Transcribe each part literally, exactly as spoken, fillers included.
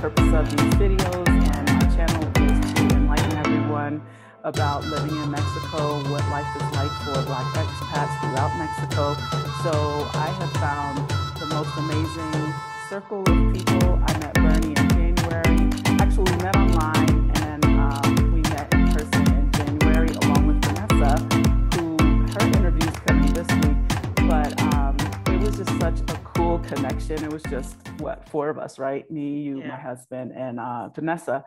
purpose of these videos and my channel is to enlighten everyone about living in Mexico, what life is like for Black expats throughout Mexico. So I have found the most amazing circle of people. I met Bernie in January. Actually, we met online and um, we met in person in January along with Vanessa, who her interview is coming this week. But um, it was just such a cool connection. It was just, what, four of us, right? Me, you, yeah. my husband, and uh, Vanessa.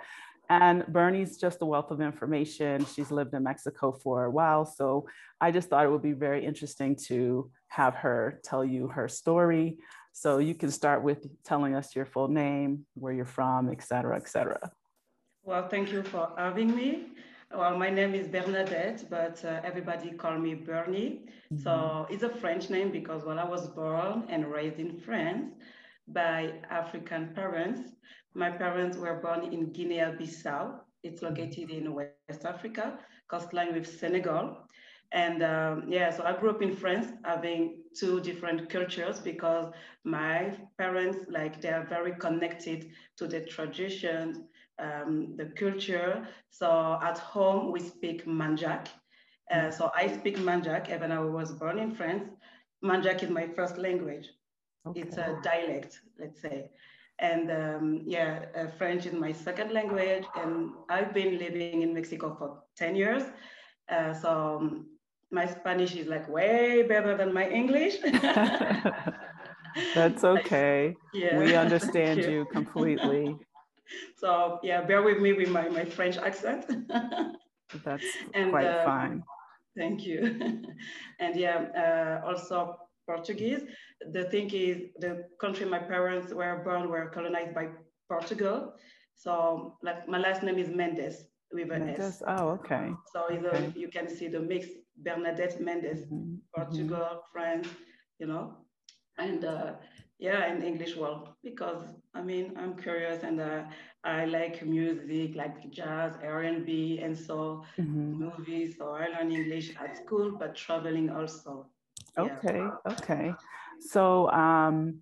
And Bernie's just a wealth of information. She's lived in Mexico for a while. So I just thought it would be very interesting to have her tell you her story. So you can start with telling us your full name, where you're from, et cetera, et cetera. Well, thank you for having me. Well, my name is Bernadette, but uh, everybody call me Bernie. Mm-hmm. So it's a French name because when I was born and raised in France by African parents. My parents were born in Guinea-Bissau. It's located in West Africa, coastline with Senegal. And um, yeah, so I grew up in France having two different cultures because my parents, like, they are very connected to the traditions, um, the culture. So at home, we speak Manjak. Uh, so I speak Manjak, even though I was born in France. Manjak is my first language. Okay. It's a dialect, let's say. And um, yeah, uh, French is my second language, and I've been living in Mexico for ten years. Uh, so um, my Spanish is like way better than my English. That's okay. Yeah. We understand you. you completely. So yeah, bear with me with my, my French accent. That's and, quite uh, fine. Thank you. And yeah, uh, also Portuguese. The thing is, the country my parents were born were colonized by Portugal. So like my last name is Mendes with an Mendes. S. Oh, okay. So it's okay. A, you can see the mix, Bernadette Mendes, mm-hmm. Portugal, mm-hmm. France, you know, and uh, yeah, in English world, because I mean, I'm curious and uh, I like music, like jazz, R and B, and so mm-hmm. movies. So I learned English at school, but traveling also. Okay, yeah. okay. So um,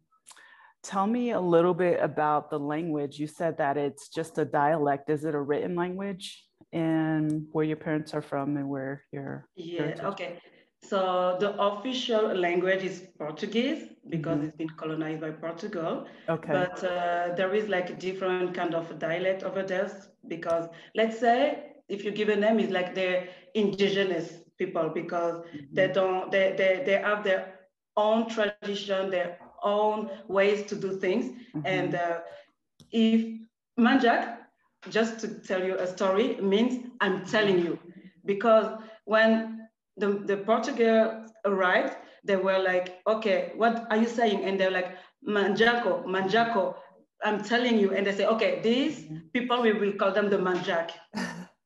tell me a little bit about the language. You said that it's just a dialect. Is it a written language in where your parents are from and where your Yeah, heritage? Okay. So the official language is Portuguese because mm-hmm. it's been colonized by Portugal. Okay. But uh, there is like a different kind of dialect over there because let's say if you give a name, it's like the indigenous people because mm-hmm. they don't they, they they have their own tradition, their own ways to do things. Mm-hmm. And uh, if Manjak, just to tell you a story, means I'm telling you, because when the, the Portuguese arrived, they were like, okay, what are you saying? And they're like, Manjaco, Manjaco, I'm telling you. And they say, okay, these people, we will call them the Manjak.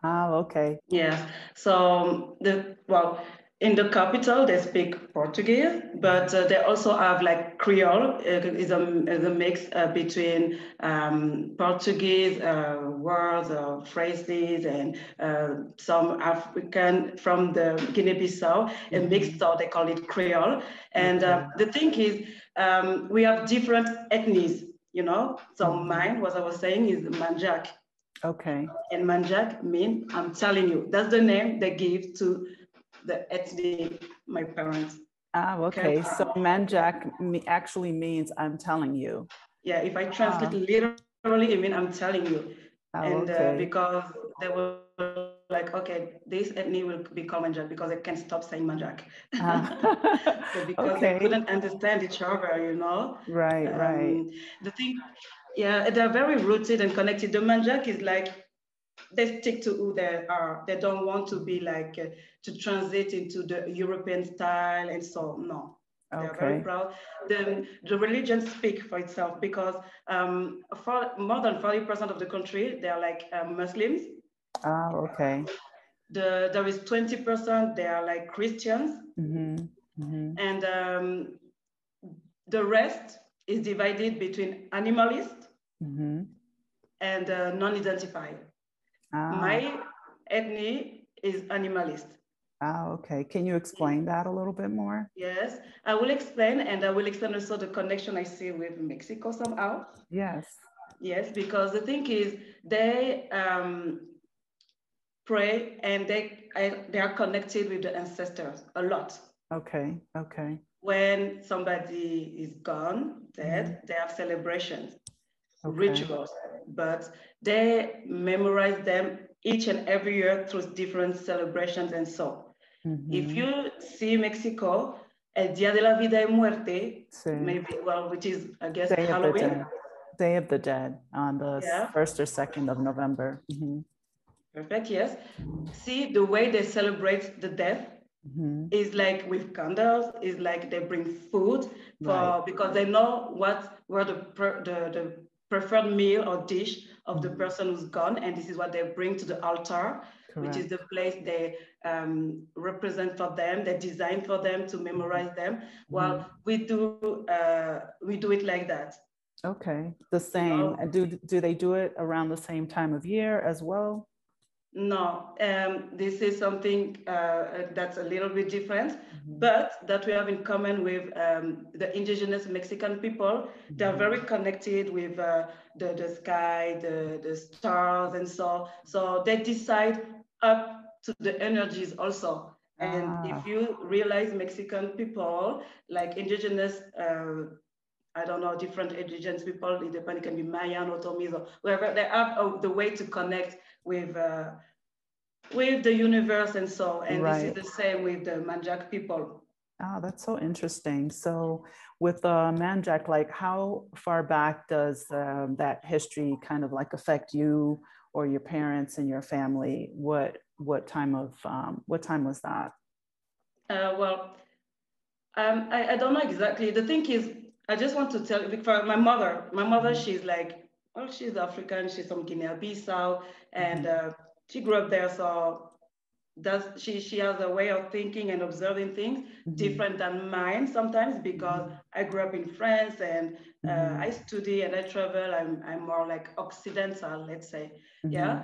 Oh, okay. Yeah. So, the well, in the capital, they speak Portuguese, but uh, they also have like Creole. It's a, it's a mix uh, between um, Portuguese uh, words or phrases and uh, some African from the Guinea-Bissau, mm-hmm. a mix, so they call it Creole. And okay. uh, the thing is, um, we have different ethnies, you know. So mine, what I was saying, is Manjak. Okay. And Manjak means, I'm telling you, that's the name they give to the ethnic, my parents. Ah, okay. okay. So Manjak actually means, I'm telling you. Yeah, if I translate ah. literally, it means, I'm telling you. Ah, and okay. uh, because they were like, okay, this ethnic will become Manjak because they can't stop saying Manjak. Ah. So because okay. they couldn't understand each other, you know? Right, um, right. The thing... Yeah, they're very rooted and connected. The Manjak is like, they stick to who they are. They don't want to be like, uh, to transit into the European style and so, no. Okay. They're very proud. The, the religion speaks for itself because um, for more than forty percent of the country, they're like uh, Muslims. Oh, okay. The, there is twenty percent, they are like Christians. Mm-hmm. Mm-hmm. And um, the rest, is divided between animalist mm-hmm. and uh, non-identified. Ah. My ethnic is animalist. Ah, okay. Can you explain that a little bit more? Yes, I will explain, and I will explain also the connection I see with Mexico somehow. Yes. yes, because the thing is they um, pray and they, they are connected with the ancestors a lot. Okay, okay. When somebody is gone, dead, mm-hmm. they have celebrations, okay. rituals, but they memorize them each and every year through different celebrations and so. Mm-hmm. If you see Mexico, El Dia de la Vida y Muerte, sí. maybe, well, which is, I guess, Day Halloween. Of the Day of the Dead on the yeah. first or second of November. Mm-hmm. Perfect, yes. See, the way they celebrate the death mm-hmm. is like with candles, is like they bring food for, right. because they know what were the, per, the, the preferred meal or dish of mm-hmm. the person who's gone, and this is what they bring to the altar. Correct. Which is the place they um, represent for them, they design for them to memorize them. Well, mm-hmm. we do uh, we do it like that. Okay, the same. So, and do do they do it around the same time of year as well? No, um, this is something uh, that's a little bit different, mm-hmm. but that we have in common with um, the indigenous Mexican people. Mm-hmm. They are very connected with uh, the the sky, the the stars, and so so they decide up to the energies also. And ah. if you realize Mexican people, like indigenous, uh, I don't know, different indigenous people, it depends, it can be Mayan or Otomis or whoever, they have uh, the way to connect with uh, with the universe and so. And right. this is the same with the Manjak people. Ah, that's so interesting. So with uh, Manjak, like how far back does uh, that history kind of like affect you or your parents and your family? What what time of um, what time was that? Uh, well, um, I, I don't know exactly. The thing is, I just want to tell you, for my mother. My mother, she's like, well, she's African. She's from Guinea-Bissau, and uh, she grew up there. So that's she. She has a way of thinking and observing things mm-hmm. different than mine sometimes, because I grew up in France and uh, mm-hmm. I study and I travel. I'm I'm more like Occidental, let's say, mm-hmm. yeah.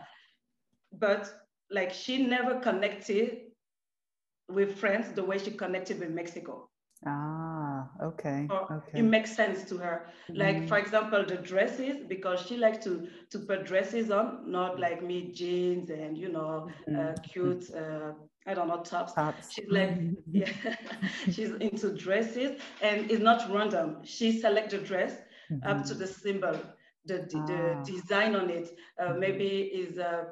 But like she never connected with France the way she connected with Mexico. Ah, okay. Or okay. It makes sense to her. Like mm-hmm. for example, the dresses, because she likes to to put dresses on, not like me jeans and you know mm-hmm. uh, cute. Uh, I don't know tops. tops. She's like, yeah, she's into dresses, and it's not random. She selects the dress mm-hmm. up to the symbol, the the ah. design on it. Uh, maybe is a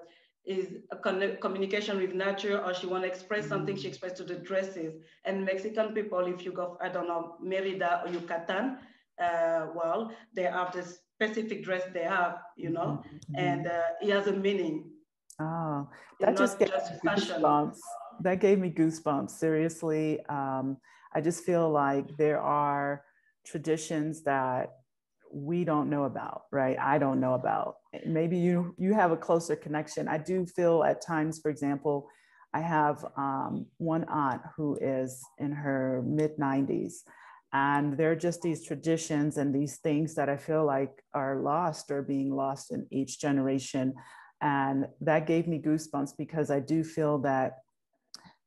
is a con communication with nature, or she want to express mm-hmm. something, she expressed to the dresses. And Mexican people, if you go, I don't know, Merida or Yucatan, uh, well, they have the specific dress they have, you know, mm-hmm. and uh, it has a meaning. Oh, that it's just gave just me goosebumps. That gave me goosebumps, seriously. Um, I just feel like there are traditions that we don't know about, right? I don't know about. Maybe you you have a closer connection. I do feel at times, for example, I have um, one aunt who is in her mid nineties, and there are just these traditions and these things that I feel like are lost or being lost in each generation. And that gave me goosebumps, because I do feel that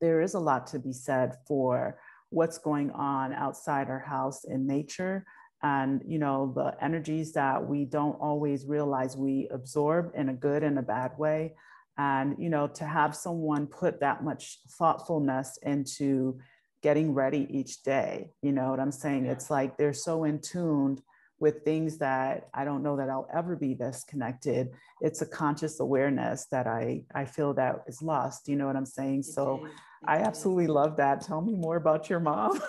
there is a lot to be said for what's going on outside our house in nature. And, you know, the energies that we don't always realize we absorb in a good and a bad way. And, you know, to have someone put that much thoughtfulness into getting ready each day, you know what I'm saying? Yeah. It's like they're so in tune with things that I don't know that I'll ever be this connected. It's a conscious awareness that I, I feel that is lost, you know what I'm saying? It so is. I absolutely is. love that. Tell me more about your mom.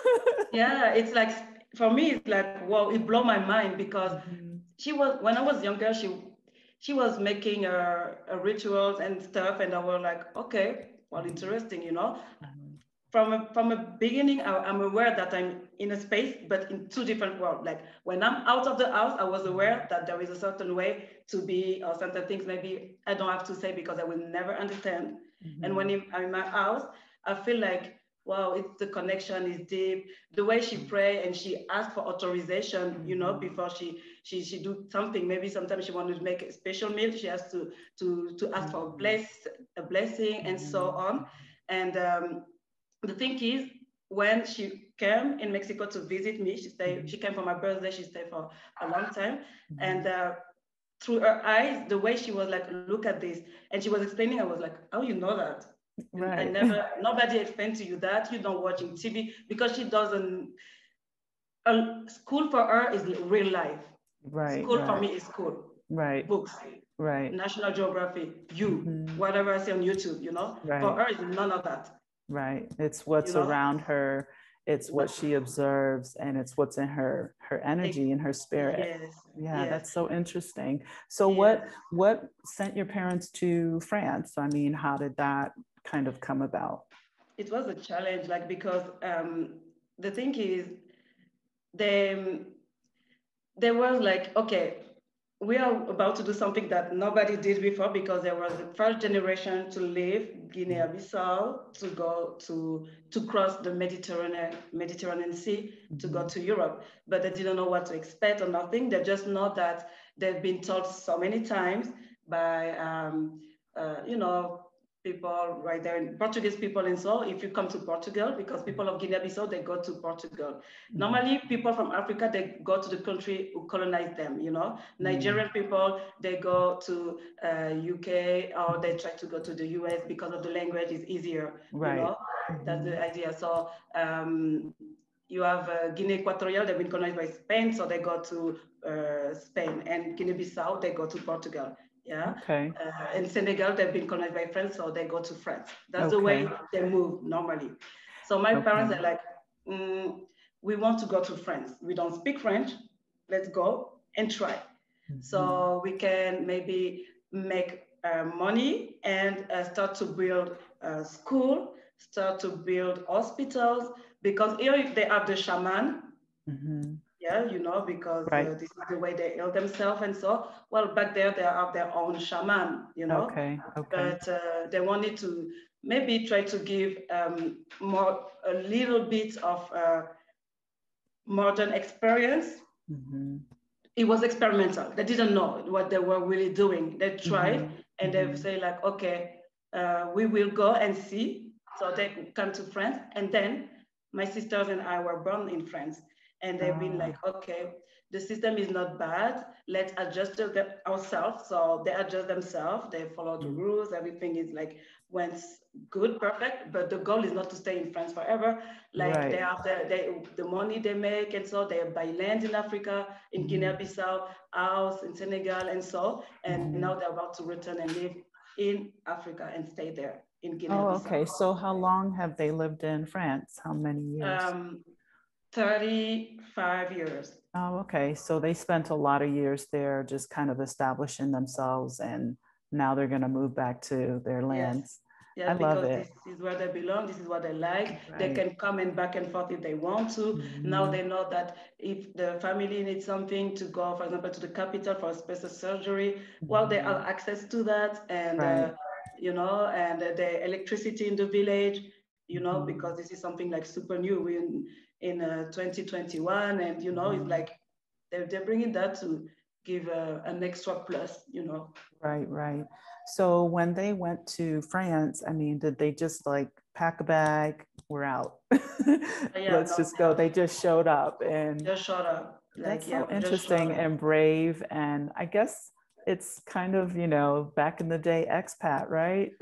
Yeah, it's like... For me, it's like, wow, it blew my mind, because mm-hmm. she was, when I was younger, she she was making her, her rituals and stuff, and I was like, okay, well, interesting, you know. Mm-hmm. From a, from a beginning, I, I'm aware that I'm in a space, but in two different worlds. Like when I'm out of the house, I was aware that there is a certain way to be, or certain things maybe I don't have to say because I will never understand. Mm-hmm. And when I'm in my house, I feel like, wow, it's, the connection is deep. The way she pray and she asked for authorization, you know, before she she she do something. Maybe sometimes she wanted to make a special meal. She has to to to ask for a bless a blessing and so on. And um, the thing is, when she came in Mexico to visit me, she stayed. She came for my birthday. She stayed for a long time. And uh, through her eyes, the way she was like, look at this. And she was explaining, I was like, oh, you know that. Right. I never, nobody explained to you that. You don't watch in T V because she doesn't, uh, school for her is real life. Right. School right. for me is school. Right. Books. Right. National Geography, you, mm-hmm. whatever I see on YouTube, you know, right. for her is none of that. Right. It's what's you know? around her. It's what she observes, and it's what's in her her energy and her spirit. Yes, yeah, yes. That's so interesting. So yes. what what sent your parents to France? I mean, how did that kind of come about? It was a challenge, like, because um, the thing is, they, they were like, okay, we are about to do something that nobody did before, because there was the first generation to leave Guinea-Bissau to go to to cross the Mediterranean Mediterranean Sea to go to Europe, but they didn't know what to expect or nothing. They just know that they've been told so many times by um, uh, you know, people right there, in Portuguese people. And so if you come to Portugal, because people of Guinea-Bissau, they go to Portugal. Mm. Normally people from Africa, they go to the country who colonized them, you know. Nigerian mm. people, they go to uh, U K, or they try to go to the U S because of the language is easier, right. you know, that's the idea. So um, you have uh, Guinea Equatorial, they've been colonized by Spain, so they go to uh, Spain, and Guinea-Bissau, they go to Portugal. Yeah. Okay. Uh, in Senegal, they've been colonized by France, so they go to France. That's okay. the way they move normally. So my okay. parents are like, mm, we want to go to France. We don't speak French. Let's go and try. Mm-hmm. So we can maybe make uh, money and uh, start to build uh, school, start to build hospitals, because here they have the shaman. Mm-hmm. Yeah, you know, because right. uh, this is the way they heal themselves. And so, well, back there, they have their own shaman, you know, okay, okay. but uh, they wanted to maybe try to give um, more, a little bit of uh, modern experience. Mm-hmm. It was experimental. They didn't know what they were really doing. They tried mm-hmm. and mm-hmm. they say like, okay, uh, we will go and see. So they come to France. And then my sisters and I were born in France. And they've been like, okay, the system is not bad. Let's adjust the, ourselves. So they adjust themselves. They follow the rules. Everything is like, went good, perfect. But the goal is not to stay in France forever. Like right. they have the, they, the money they make. And so they buy land in Africa, in Guinea-Bissau, house in Senegal, and so. And now they're about to return and live in Africa and stay there in Guinea-Bissau. Oh, okay. So how long have they lived in France? How many years? Um, thirty-five years. Oh, okay. So they spent a lot of years there just kind of establishing themselves, and now they're going to move back to their lands. Yes. Yeah, I love it. This is where they belong. This is what they like. Right. They can come and back and forth if they want to. Mm-hmm. Now they know that if the family needs something to go, for example, to the capital for a special surgery, mm-hmm. well, they have access to that, and, right. uh, you know, and uh, the electricity in the village, you know, mm-hmm. because this is something like super new. We, in uh, twenty twenty-one, and you know, it's like they're, they're bringing that to give a, an extra plus, you know. Right, right. So when they went to France, I mean, did they just like pack a bag, we're out, yeah, let's no, just go? They just showed up and just showed up. Like, that's yeah, so interesting and brave, and I guess it's kind of, you know, back in the day expat, right?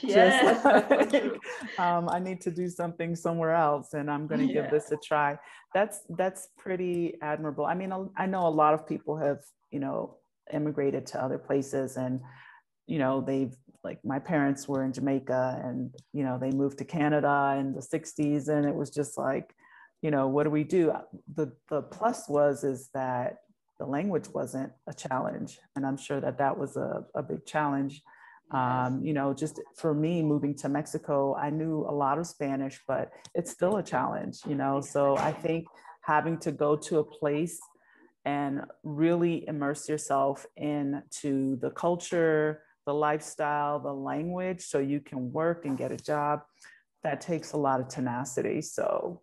Yes. Just like, um, I need to do something somewhere else, and I'm going to yeah. give this a try. That's that's pretty admirable. I mean, I know a lot of people have, you know, immigrated to other places, and, you know, they've, like my parents were in Jamaica, and, you know, they moved to Canada in the sixties, and it was just like, you know, what do we do? The, the plus was is that the language wasn't a challenge. And I'm sure that that was a, a big challenge. Um, you know, just for me moving to Mexico, I knew a lot of Spanish, but it's still a challenge, you know? So I think having to go to a place and really immerse yourself into the culture, the lifestyle, the language, so you can work and get a job, that takes a lot of tenacity. So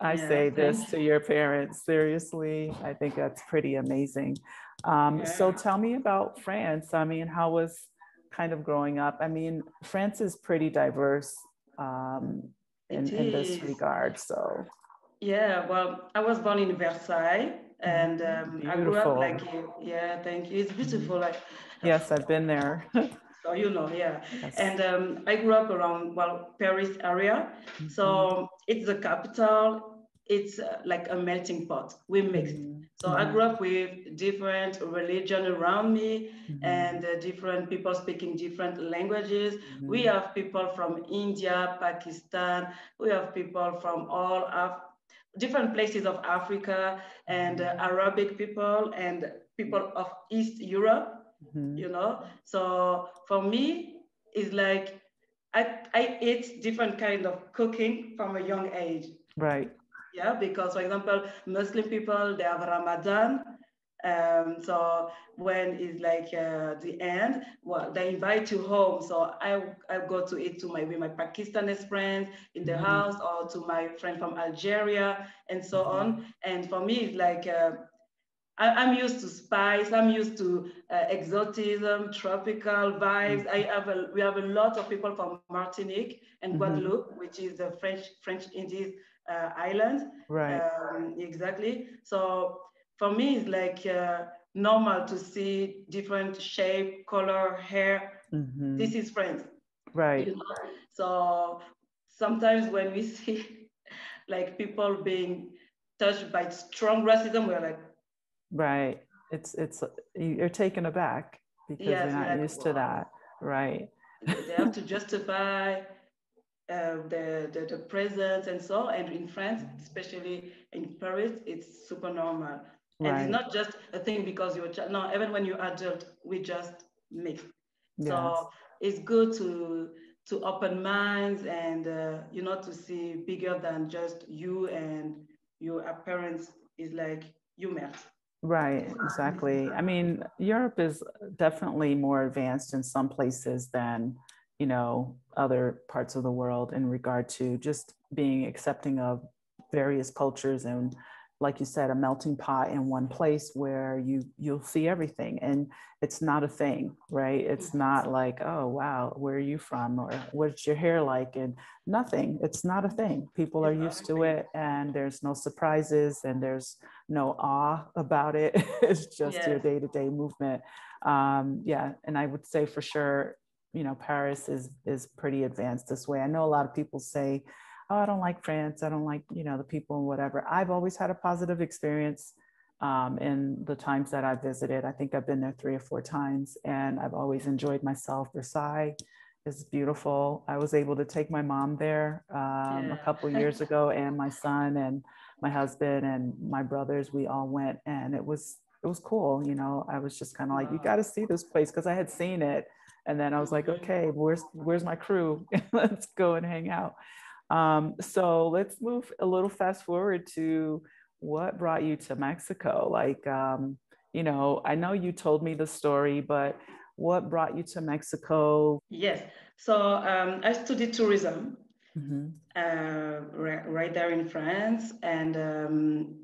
I yeah, say this to your parents, seriously, I think that's pretty amazing. Um, yeah. So tell me about France. I mean, how was kind of growing up? I mean, France is pretty diverse um, in, in this regard, so. Yeah, well, I was born in Versailles, And um, I grew up like you. Yeah, thank you. It's beautiful. Like, yes, I've been there. So, you know, yeah. Yes. And um, I grew up around, well, Paris area. Mm-hmm. So it's the capital. It's uh, like a melting pot. We mixed. Mm-hmm. So yeah. I grew up with different religion around me, mm-hmm. and uh, different people speaking different languages. Mm-hmm. We have people from India, Pakistan. We have people from all Af- different places of Africa, and uh, Arabic people and people of East Europe. Mm-hmm. You know, so for me, it's like I, I ate different kind of cooking from a young age. Right. Yeah, because for example, Muslim people, they have Ramadan. Um, so when it's like uh, the end, well, they invite you home. So I I go to eat to my with my Pakistani friends in the mm-hmm. house, or to my friend from Algeria, and so mm-hmm. on. And for me, it's like uh, I, I'm used to spice. I'm used to uh, exoticism, tropical vibes. Mm-hmm. I have a, we have a lot of people from Martinique and mm-hmm. Guadeloupe, which is the French French Indies uh, island. Right. Um, exactly. So. For me, it's like uh, normal to see different shape, color, hair. Mm-hmm. This is France. Right. You know? So sometimes when we see like people being touched by strong racism, we're like, right. It's it's you're taken aback because yes, you're not used like, to that, right? They have to justify Uh, the, the the presence and so, and in France, especially in Paris, it's super normal. Right. And it's not just a thing because you're child. No, even when you're adult, we just mix. Yes. So it's good to to open minds and uh, you know, to see bigger than just you and your appearance is like you met. Right, exactly. I mean, Europe is definitely more advanced in some places than, you know, other parts of the world in regard to just being accepting of various cultures, and like you said, a melting pot in one place where you you'll see everything, and it's not a thing, right? It's not like, oh wow, where are you from, or what's your hair like, and nothing. It's not a thing. People are used to it, and there's no surprises, and there's no awe about it. It's just yes. your day-to-day movement. Um, yeah, and I would say for sure, you know, Paris is is pretty advanced this way. I know a lot of people say, oh, I don't like France. I don't like, you know, the people and whatever. I've always had a positive experience um, in the times that I've visited. I think I've been there three or four times, and I've always enjoyed myself. Versailles is beautiful. I was able to take my mom there um, yeah. a couple years ago, and my son and my husband and my brothers, we all went, and it was, it was cool. You know, I was just kind of like, wow. You got to see this place, because I had seen it. And then I was like, okay, where's where's my crew? Let's go and hang out. Um, so let's move a little fast forward to what brought you to Mexico. Like, um, you know, I know you told me the story, but what brought you to Mexico? Yes. So um, I studied tourism mm-hmm. uh, right, right there in France. And um,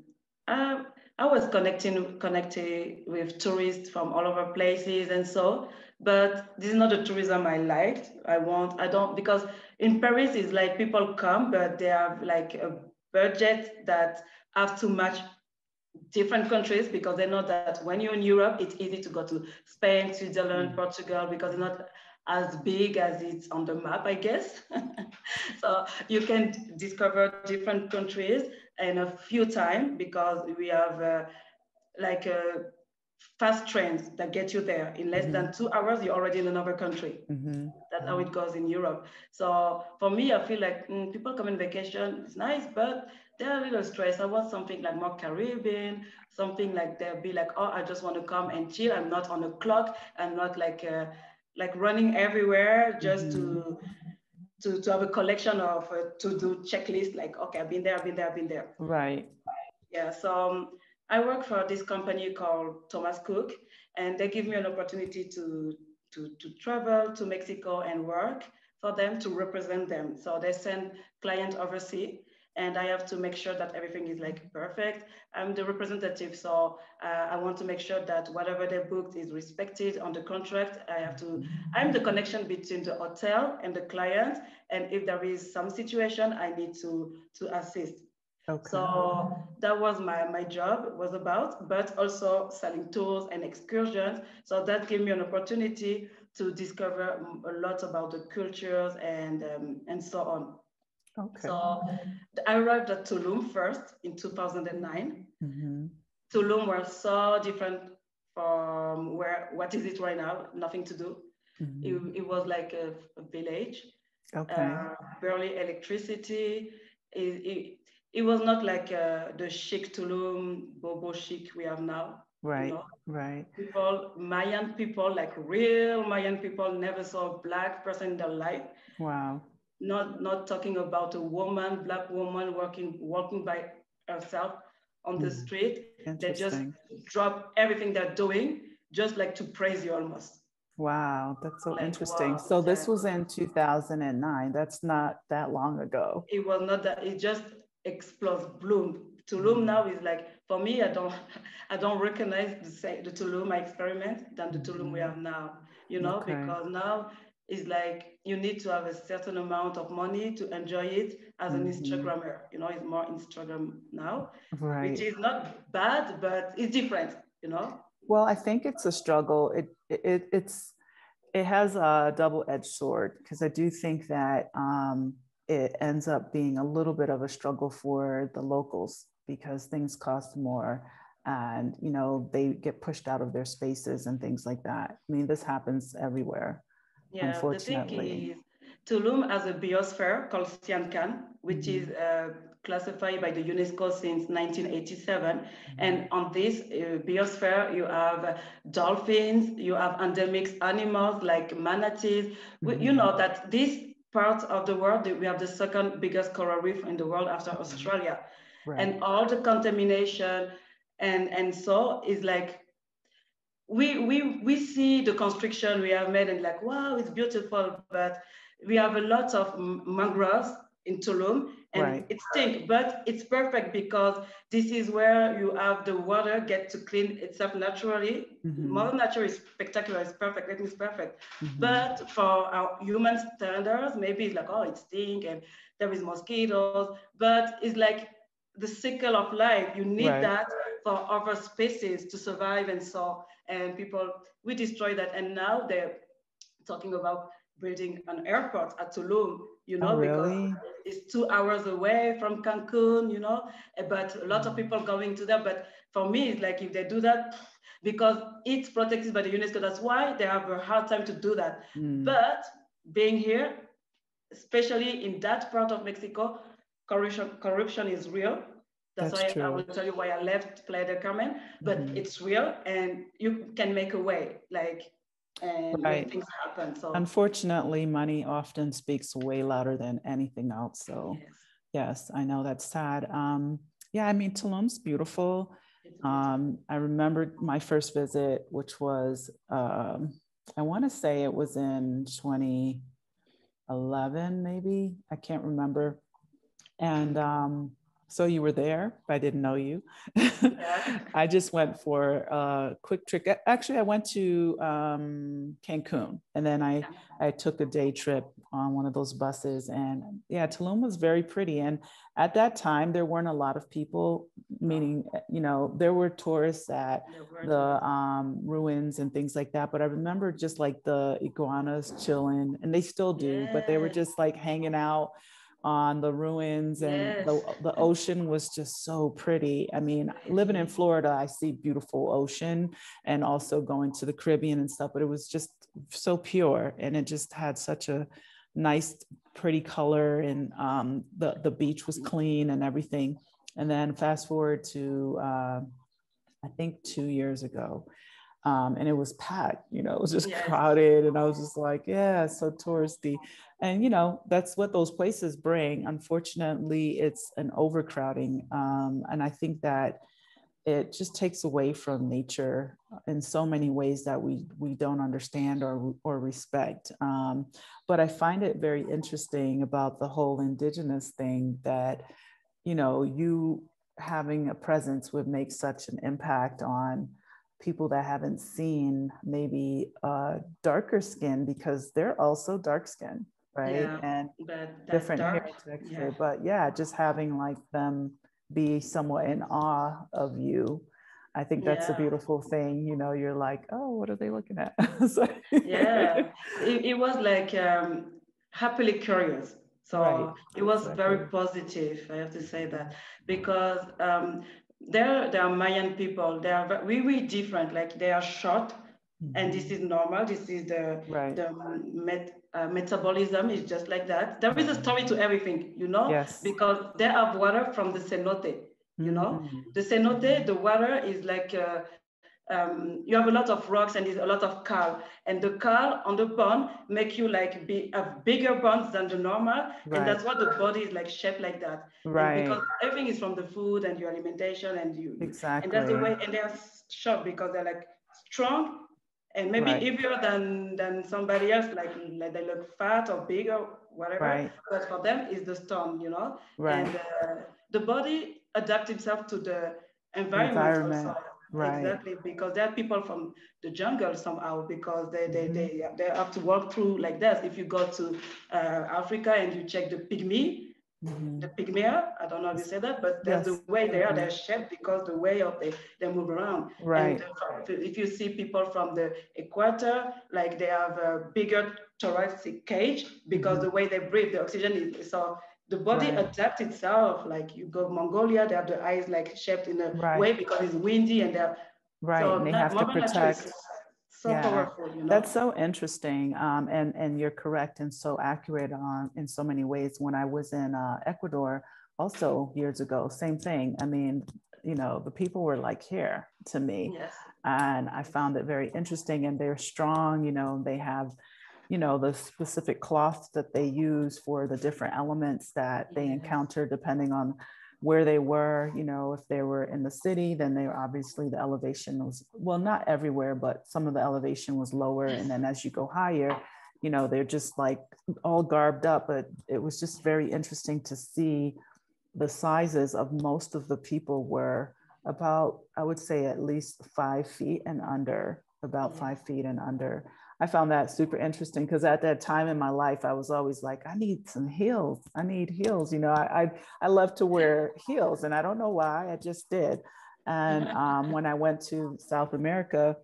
I, I was connecting, connecting with tourists from all over places and so. But this is not the tourism I liked. I want, I don't, because in Paris, it's like people come, but they have like a budget that have too much different countries, because they know that when you're in Europe, it's easy to go to Spain, Switzerland, mm-hmm. Portugal, because it's not as big as it's on the map, I guess. So you can discover different countries in a few times, because we have uh, like a, fast trains that get you there in less mm-hmm. than two hours, you're already in another country. Mm-hmm. That's how it goes in Europe. So for me, I feel like mm, people come on vacation, it's nice, but they're a little stressed. I want something like more Caribbean, something like they'll be like, oh, I just want to come and chill. I'm not on a clock. I'm not like uh, like running everywhere just mm-hmm. to, to to have a collection of uh, to-do checklist. Like, okay, I've been there, I've been there, I've been there. Right. Yeah, so um, I work for this company called Thomas Cook, and they give me an opportunity to, to, to travel to Mexico and work for them, to represent them. So they send clients overseas, and I have to make sure that everything is like perfect. I'm the representative, so uh, I want to make sure that whatever they booked is respected on the contract. I have to, I'm the connection between the hotel and the client, and if there is some situation, I need to, to assist. Okay. So that was my, my job was about, but also selling tours and excursions. So that gave me an opportunity to discover a lot about the cultures and, um, and so on. Okay. So I arrived at Tulum first in two thousand nine. Mm-hmm. Tulum was so different from where, what is it right now? Nothing to do. Mm-hmm. it, it was like a, a village, okay. uh, barely electricity. It, it, it was not like uh, the chic Tulum, bobo chic we have now. Right, you know? Right. People, Mayan people, like real Mayan people never saw a black person in their life. Wow. Not not talking about a woman, black woman working walking by herself on the mm. street. They just drop everything they're doing just like to praise you almost. Wow, that's so like, interesting. Wow, so yeah. This was in two thousand nine. That's not that long ago. It was not that, it just explodes, bloomed. Tulum now is like, for me, I don't I don't recognize the, the Tulum I experiment than the Tulum we have now, you know, okay. because now it's like you need to have a certain amount of money to enjoy it as an mm-hmm. Instagrammer, you know, it's more Instagram now, right. which is not bad, but it's different, you know? Well, I think it's a struggle. It it it's it has a double-edged sword because I do think that um, it ends up being a little bit of a struggle for the locals because things cost more, and you know they get pushed out of their spaces and things like that. I mean, this happens everywhere. Yeah, unfortunately. The thing is, Tulum has a biosphere called Siankan, which mm-hmm. is uh, classified by the UNESCO since nineteen eighty-seven. Mm-hmm. And on this uh, biosphere, you have uh, dolphins, you have endemic animals like manatees. Mm-hmm. we, you know that this part of the world, we have the second biggest coral reef in the world after mm-hmm. Australia. Right. And all the contamination and, and so is like, we, we, we see the construction we have made and like, wow, it's beautiful, but we have a lot of mangroves in Tulum, and right. it stinks, but it's perfect because this is where you have the water get to clean itself naturally. Mm-hmm. Mother Nature is spectacular, it's perfect, it is perfect. Mm-hmm. But for our human standards, maybe it's like, oh, it stinks and there is mosquitoes, but it's like the cycle of life. You need right. that for other species to survive and so, and people, we destroy that. And now they're talking about building an airport at Tulum, you know, oh, really? Because it's two hours away from Cancun, you know, but a lot of people going to that. But for me, it's like if they do that, because it's protected by the UNESCO, that's why they have a hard time to do that. Mm. But being here, especially in that part of Mexico, corruption, corruption is real. That's, that's why true. I will tell you why I left Playa del Carmen, but mm. it's real and you can make a way. Like, and right. things happen. So unfortunately, money often speaks way louder than anything else. So yes, yes I know that's sad. Um, yeah, I mean, Tulum's beautiful. Um, I remember my first visit, which was, um, I want to say it was in twenty eleven, maybe. I can't remember. And um, so you were there, but I didn't know you. Yeah. I just went for a quick trip. Actually, I went to um, Cancun, and then I, I took a day trip on one of those buses. And yeah, Tulum was very pretty. And at that time, there weren't a lot of people, meaning, you know, there were tourists at the um, ruins and things like that. But I remember just like the iguanas chilling, and they still do, yeah. but they were just like hanging out on the ruins, and yes. the, the ocean was just so pretty. I mean, living in Florida, I see beautiful ocean, and also going to the Caribbean and stuff, but it was just so pure, and it just had such a nice, pretty color, and um, the, the beach was clean and everything. And then fast forward to, uh, I think two years ago, Um, and it was packed, you know, it was just yes. crowded. And I was just like, yeah, so touristy. And, you know, that's what those places bring. Unfortunately, it's an overcrowding. Um, and I think that it just takes away from nature in so many ways that we, we don't understand or, or respect. Um, but I find it very interesting about the whole indigenous thing that, you know, you having a presence would make such an impact on people that haven't seen maybe uh, darker skin, because they're also dark skin, right? Yeah, and different hair texture. Yeah. But yeah, just having like them be somewhat in awe of you. I think that's yeah. a beautiful thing. You know, you're like, oh, what are they looking at? So, yeah, it, it was like um, happily curious. So right. it was exactly. very positive, I have to say that, because um, there, there are Mayan people, they are we we different, like they are short, mm-hmm. and this is normal, this is the, right. the met, uh, metabolism, is just like that. There is a story to everything, you know, yes. because they have water from the cenote. You know, mm-hmm. the cenote, the water is like, uh, um, you have a lot of rocks and there's a lot of cal, and the cal on the bone make you like be, have bigger bones than the normal. Right. And that's what the body is like shaped like that. Right. And because everything is from the food and your alimentation and you. Exactly. And that's the way, and they're short because they're like strong and maybe right. heavier than, than somebody else, like, like they look fat or big or whatever. Right. But for them is the storm, you know. Right. And uh, the body adapt itself to the environment, environment. Also. Right. Exactly, because there are people from the jungle somehow, because they they, mm-hmm. they, they have to walk through like that. If you go to uh, Africa and you check the pygmy, mm-hmm. the pygmea, I don't know if you say that, but that's yes. the way they are, they're shaped because the way of they, they move around. Right. And if you see people from the equator, like they have a bigger thoracic cage because mm-hmm. the way they breathe, the oxygen is so. The body right. adapts itself, like you go Mongolia, they have the eyes like shaped in a right. way because it's windy and they're right, so and they have to protect. So yeah. powerful, you know? That's so interesting, um, and and you're correct and so accurate on in so many ways. When I was in uh, Ecuador, also years ago, same thing. I mean, you know, the people were like here to me, yes. and I found it very interesting. And they're strong, you know, they have. You know, the specific cloth that they use for the different elements that they encounter, depending on where they were. You know, if they were in the city, then they were obviously the elevation was, well, not everywhere, but some of the elevation was lower. And then as you go higher, you know, they're just like all garbed up, but it was just very interesting to see the sizes of most of the people were about, I would say at least five feet and under, about five feet and under. I found that super interesting because at that time in my life, I was always like, I need some heels. I need heels. You know, I, I, I love to wear heels and I don't know why, I just did. And um, when I went to South America,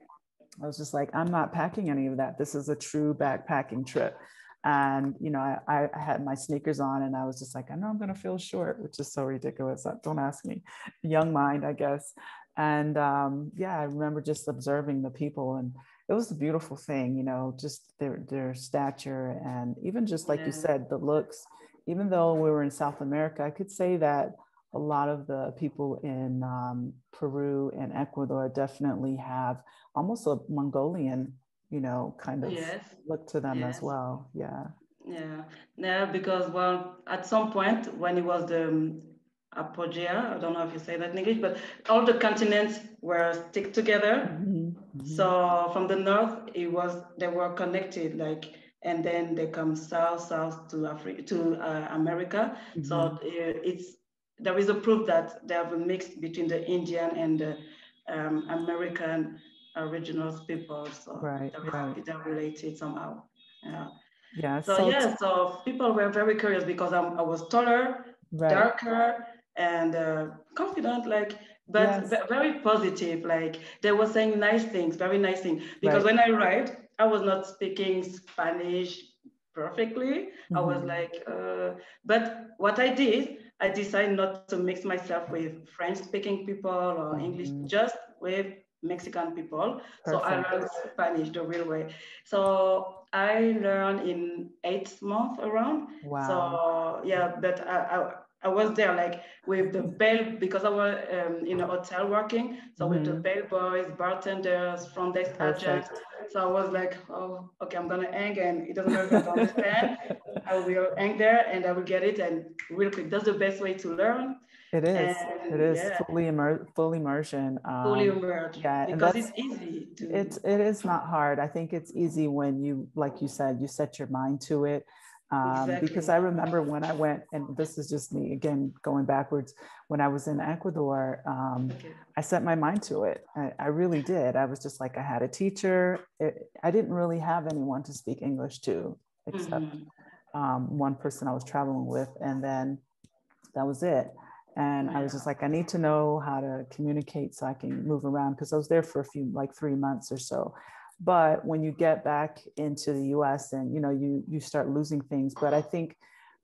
I was just like, I'm not packing any of that. This is a true backpacking trip. And, you know, I, I had my sneakers on and I was just like, I know I'm going to feel short, which is so ridiculous. Don't ask me. Young mind, I guess. And um, yeah, I remember just observing the people, and it was a beautiful thing, you know, just their, their stature. And even just like yeah. you said, the looks, even though we were in South America, I could say that a lot of the people in um, Peru and Ecuador definitely have almost a Mongolian, you know, kind of yes. look to them yes. as well. Yeah. Yeah. Yeah. Because, well, at some point when it was the Apogea, I don't know if you say that in English, but all the continents were stick together. Mm-hmm. Mm-hmm. So from the north, it was they were connected, like, and then they come south, south to Africa, to uh, America. Mm-hmm. So it's there is a proof that they have a mix between the Indian and the um, American original people. So right, they're, right. they're related somehow. Yeah. Yeah. So, so yeah. So people were very curious because I'm, I was taller, right. darker, and uh, confident, like. But yes. very positive, like they were saying nice things, very nice things. Because right. when I arrived, I was not speaking Spanish perfectly. Mm-hmm. I was like, uh, but what I did, I decided not to mix myself with French-speaking people or mm-hmm. English, just with Mexican people. Perfect. So I learned Spanish the real way. So I learned in eight months around. Wow. So yeah, but I, I I was there like with the bell, because I was um, in a hotel working. So mm-hmm. with the bell boys, bartenders, front desk agents. So I was like, oh, okay, I'm going to hang, and it doesn't matter if I understand. I will hang there and I will get it. And real quick, that's the best way to learn. It is. And, it is yeah. fully immer- full immersion. Um, fully immersion. Yeah, because it's easy. To... It's, it is not hard. I think it's easy when you, like you said, you set your mind to it. Um, exactly. Because I remember when I went, and this is just me again going backwards, when I was in Ecuador, um, okay. I set my mind to it. I, I really did. I was just like, I had a teacher. It, I didn't really have anyone to speak English to, except mm-hmm. um, one person I was traveling with, and then that was it. And I was just like, I need to know how to communicate so I can move around, because I was there for a few, like three months or so. But when you get back into the U S and, you know, you, you start losing things. But I think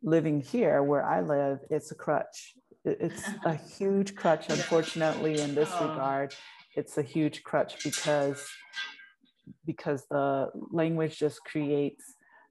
living here where I live, it's a crutch. It's a huge crutch, unfortunately, in this regard. It's a huge crutch because, because the language just creates,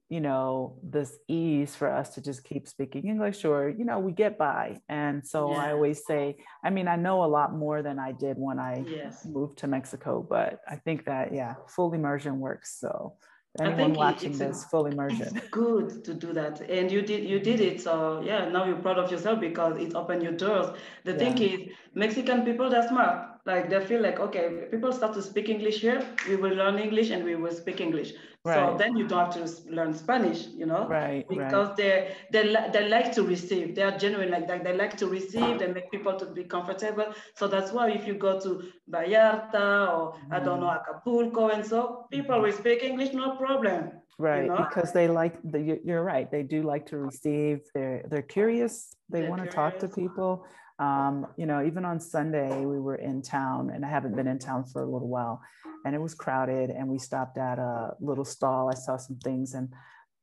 you know, this ease for us to just keep speaking English, or, you know, we get by. And so yeah. I always say, I mean, I know a lot more than I did when I yes. moved to Mexico, but I think that, yeah, full immersion works. So anyone watching this, a, full immersion. It's good to do that. And you did, you did it. So yeah, now you're proud of yourself because it opened your doors. The yeah. thing is, Mexican people, they're smart. Like they feel like, okay, people start to speak English here, we will learn English and we will speak English. Right. So then you don't have to learn Spanish, you know, right, because right. they they they like to receive. They are genuine like that. They like to receive. They make people to be comfortable. So that's why if you go to Vallarta or mm. I don't know, Acapulco and so, people will speak English, no problem. Right, you know? Because they like the. You're right. They do like to receive. They're they're curious. They want to talk to people. Um, you know, even on Sunday, we were in town, and I haven't been in town for a little while, and it was crowded, and we stopped at a little stall. I saw some things, and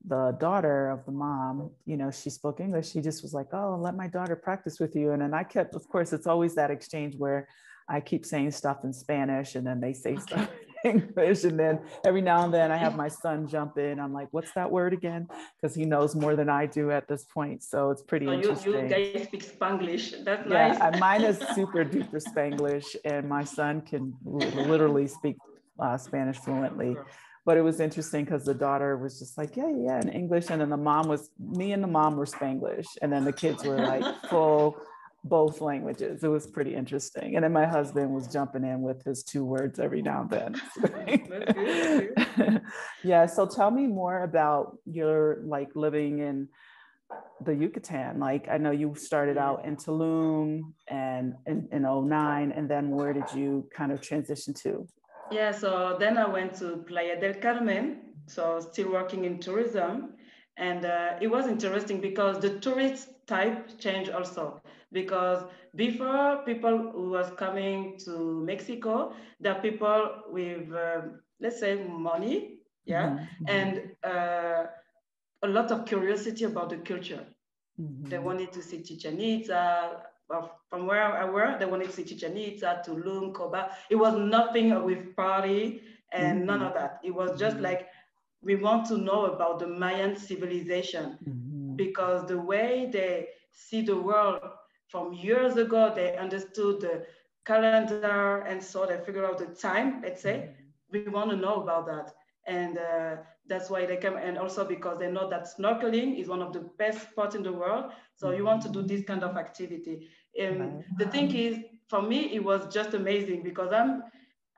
the daughter of the mom, you know, she spoke English. She just was like, oh, let my daughter practice with you. And then I kept, of course, it's always that exchange where I keep saying stuff in Spanish, and then they say okay. stuff in English. And then every now and then I have my son jump in. I'm like, what's that word again? Because he knows more than I do at this point. So it's pretty so interesting. You, you guys speak Spanglish. That's yeah, nice. Mine is super duper Spanglish. And my son can literally speak uh, Spanish fluently. But it was interesting because the daughter was just like, yeah, yeah, in English. And then the mom was, me and the mom were Spanglish. And then the kids were like full both languages. It was pretty interesting. And then my husband was jumping in with his two words every now and then. Yeah. So tell me more about your like living in the Yucatan. Like I know you started out in Tulum and in, in oh nine, and then where did you kind of transition to? Yeah. So then I went to Playa del Carmen. So still working in tourism. And uh, it was interesting because the tourist type changed also. Because before, people who was coming to Mexico, the people with, uh, let's say, money, yeah, mm-hmm. and uh, a lot of curiosity about the culture. Mm-hmm. They wanted to see Chichen Itza. From where I were, they wanted to see Chichen Itza, Tulum, Coba. It was nothing with party and mm-hmm. none of that. It was just mm-hmm. like, we want to know about the Mayan civilization mm-hmm. because the way they see the world from years ago, they understood the calendar and so they figured out the time, let's say. We want to know about that. And uh, that's why they come. And also because they know that snorkeling is one of the best spots in the world. So mm-hmm. you want to do this kind of activity. And um, the thing is, for me, it was just amazing because I'm,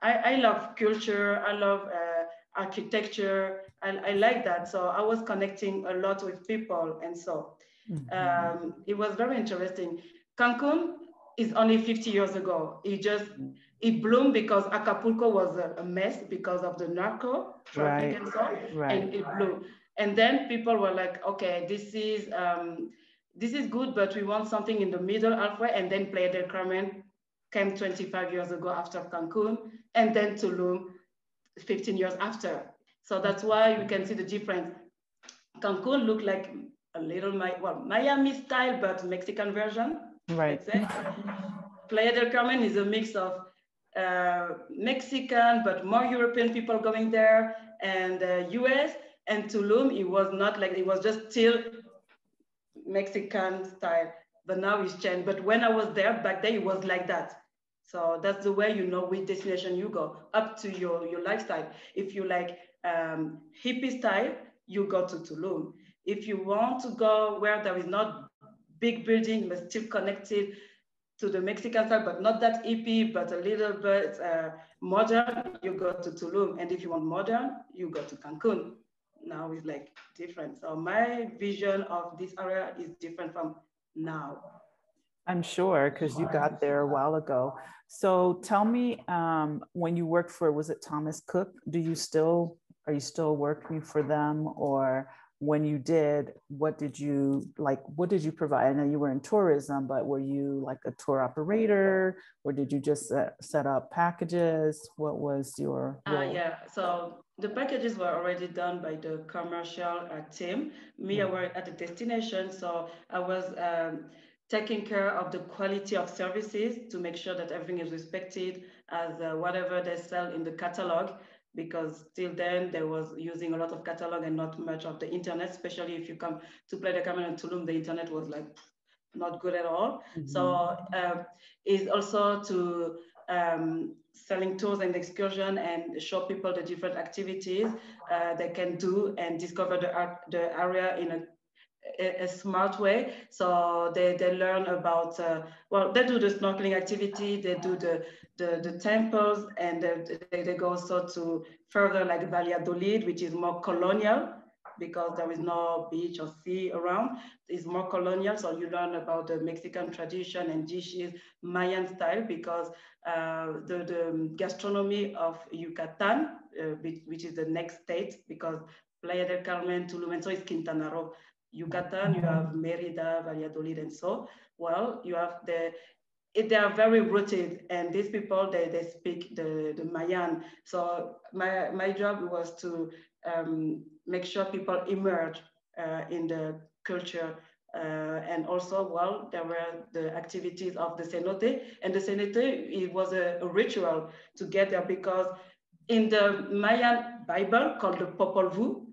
I, I love culture, I love uh, architecture, and I like that. So I was connecting a lot with people, and so mm-hmm. um, it was very interesting. Cancun is only fifty years ago. It just mm-hmm. it bloomed because Acapulco was a mess because of the narco traffic right. and so, right. and it blew. And then people were like, okay, this is um, this is good, but we want something in the middle halfway. And then Playa del Carmen came twenty-five years ago after Cancun, and then Tulum fifteen years after. So that's why you can see the difference. Cancun looked like a little well, Miami style, but Mexican version. Right. Playa del Carmen is a mix of uh, Mexican, but more European people going there, and uh, U S, and Tulum, it was not like, it was just still Mexican style, but now it's changed. But when I was there, back then it was like that. So that's the way you know which destination you go, up to your, your lifestyle. If you like um, hippie style, you go to Tulum. If you want to go where there is not big building, but still connected to the Mexican style, but not that hippie, but a little bit uh, modern, you go to Tulum. And if you want modern, you go to Cancun. Now it's like different. So my vision of this area is different from now. I'm sure, because you got there a while ago. So tell me, um, when you worked for, was it Thomas Cook? Do you still, are you still working for them, or when you did, what did you like, what did you provide? I know you were in tourism, but were you like a tour operator, or did you just uh, set up packages? What was your role? Uh, yeah, so the packages were already done by the commercial uh, team. Me, mm-hmm. I worked at the destination, so I was um, taking care of the quality of services to make sure that everything is respected as uh, whatever they sell in the catalog, because till then they was using a lot of catalog and not much of the internet, especially if you come to Playa del Carmen in Tulum, the internet was like not good at all. Mm-hmm. So um, it's also to um, selling tours and excursion and show people the different activities uh, they can do and discover the, art, the area in a A, a smart way. So they, they learn about, uh, well, they do the snorkeling activity, they do the the, the temples, and they, they, they go also to further like Valladolid, which is more colonial because there is no beach or sea around. It's more colonial, so you learn about the Mexican tradition and dishes, Mayan style, because uh, the, the gastronomy of Yucatan, uh, which is the next state, because Playa del Carmen, Tulum, and so is Quintana Roo. Yucatan, you have Merida, Valladolid, and so, well, you have the, they are very rooted, and these people, they, they speak the, the Mayan. So my, my job was to um, make sure people emerge uh, in the culture. Uh, and also, well, there were the activities of the cenote, and the cenote, it was a, a ritual to get there, because in the Mayan Bible called the Popol Vuh,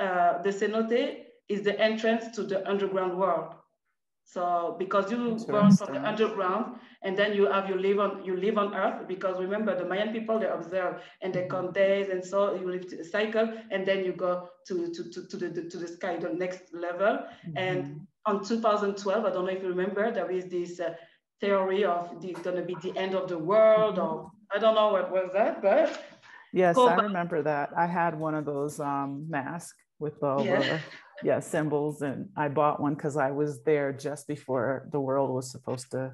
uh, the cenote is the entrance to the underground world. So because you born from the underground, and then you have you live on you live on Earth, because remember the Mayan people, they observe and they count days, and so you live to the cycle, and then you go to to to, to the to the sky, the next level. Mm-hmm. And on two thousand twelve, I don't know if you remember, there is this uh, theory of the, it's gonna be the end of the world, or I don't know what was that, but yes, go I back. Remember that I had one of those um, masks with all yeah. the. Yeah, symbols, and I bought one because I was there just before the world was supposed to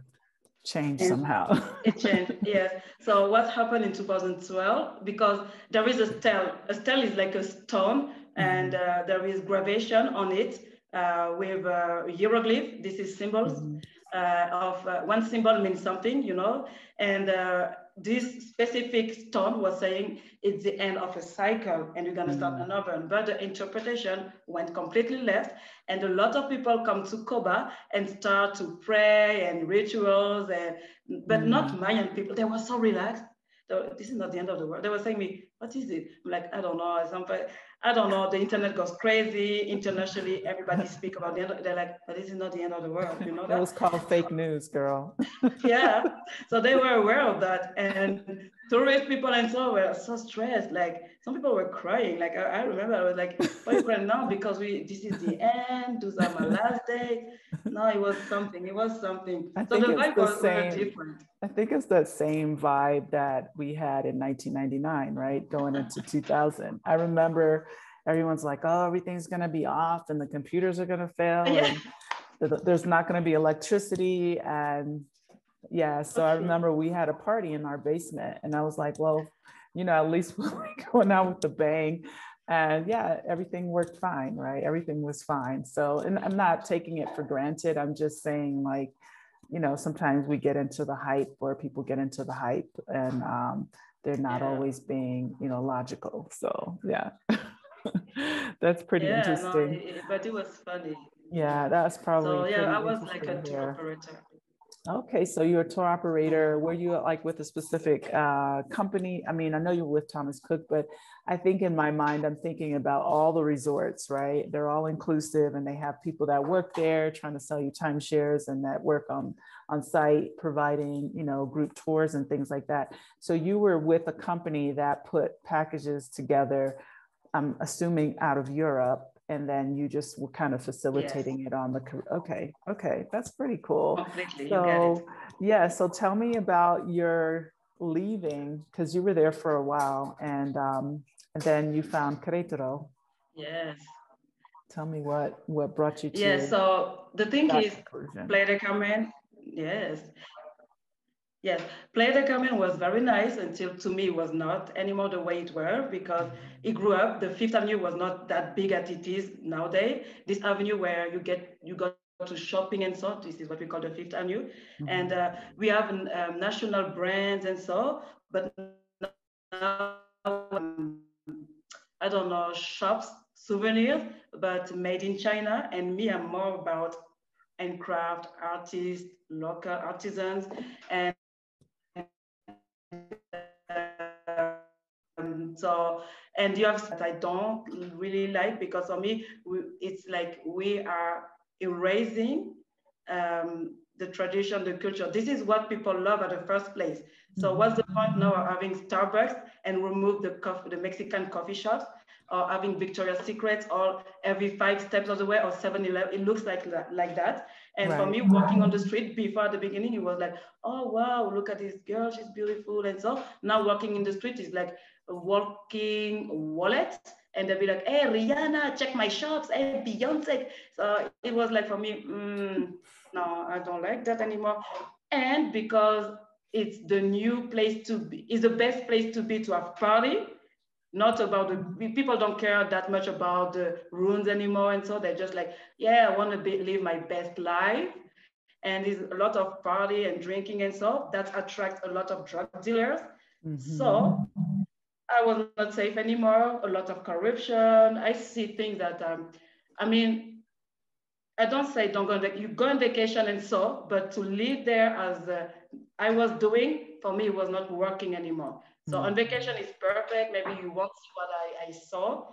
change and somehow. It changed, yes. So what happened in two thousand twelve? Because there is a stele. A stele is like a stone, and uh, there is gravation on it uh, with uh, hieroglyph. This is symbols mm-hmm. uh, of uh, one symbol means something, you know. And uh, this specific stone was saying it's the end of a cycle and you're going to start mm-hmm. another one. But the interpretation went completely left, and a lot of people come to Cuba and start to pray and rituals, and but mm-hmm. not Mayan people. They were so relaxed. So this is not the end of the world. They were saying to me, what is it? I'm like, I don't know. Something, I don't know. The internet goes crazy. Internationally, everybody speak about the end. Of, they're like, but this is not the end of the world. You know that, that was called fake news, girl. Yeah. So they were aware of that. And tourist people and so were so stressed. Like some people were crying. Like I, I remember I was like, why are you crying now? Because we this is the end. Those are my last days. No, it was something. It was something. I so the vibe the was same, very different. I think it's that same vibe that we had in nineteen ninety-nine, right? Going into two thousand. I remember everyone's like, oh, everything's going to be off and the computers are going to fail. Yeah. And th- there's not going to be electricity. And yeah, so I remember we had a party in our basement, and I was like, well, you know, at least we're going out with a bang. And yeah, everything worked fine, right? Everything was fine. So, and I'm not taking it for granted. I'm just saying, like, you know, sometimes we get into the hype, or people get into the hype, and um, they're not yeah. always being, you know, logical. So yeah, that's pretty yeah, interesting. No, it, but it was funny. Yeah, that's probably. So yeah, I was like a tour operator. Okay, so you're a tour operator. Were you like with a specific uh, company? I mean, I know you were with Thomas Cook, but I think in my mind, I'm thinking about all the resorts, right? They're all inclusive, and they have people that work there trying to sell you timeshares, and that work on, on site providing, you know, group tours and things like that. So you were with a company that put packages together, I'm assuming out of Europe, and then you just were kind of facilitating yes. it on the, okay, okay, that's pretty cool. Completely, so, yeah, so tell me about your leaving, because you were there for a while, and, um, and then you found Querétaro. Yes. Tell me what, what brought you to Yes, so the thing is, Playa del Carmen, yes. Yes, Playa del Carmen was very nice until to me was not anymore the way it were because it grew up. The Fifth Avenue was not that big as it is nowadays. This avenue where you get you got to shopping and so, this is what we call the Fifth Avenue. Mm-hmm. And uh, we have um, national brands and so, but now, um, I don't know, shops, souvenirs, but made in China. And me, I'm more about and craft, artists, local artisans, and Um, so, and you have that I don't really like because for me, we, it's like we are erasing um, the tradition, the culture. This is what people love at the first place. So what's the point now of having Starbucks and remove the coffee, the Mexican coffee shops, or having Victoria's Secrets, or every five steps of the way, or seven eleven, it looks like that, like that. And right. for me, walking right. on the street before at the beginning, it was like, oh, wow, look at this girl, she's beautiful, and so. Now walking in the street is like a walking wallet, and they'll be like, hey, Rihanna, check my shops, hey, Beyonce. So it was like, for me, mm, no, I don't like that anymore. And because it's the new place to be, it's the best place to be to have party, not about the, people don't care that much about the ruins anymore. And so they're just like, yeah, I want to be, live my best life. And there's a lot of party and drinking and so that attracts a lot of drug dealers. Mm-hmm. So I was not safe anymore. A lot of corruption. I see things that, um, I mean, I don't say don't go on, you go on vacation and so, but to live there as uh, I was doing, for me, it was not working anymore. So on vacation is perfect. Maybe you won't see what I, I saw.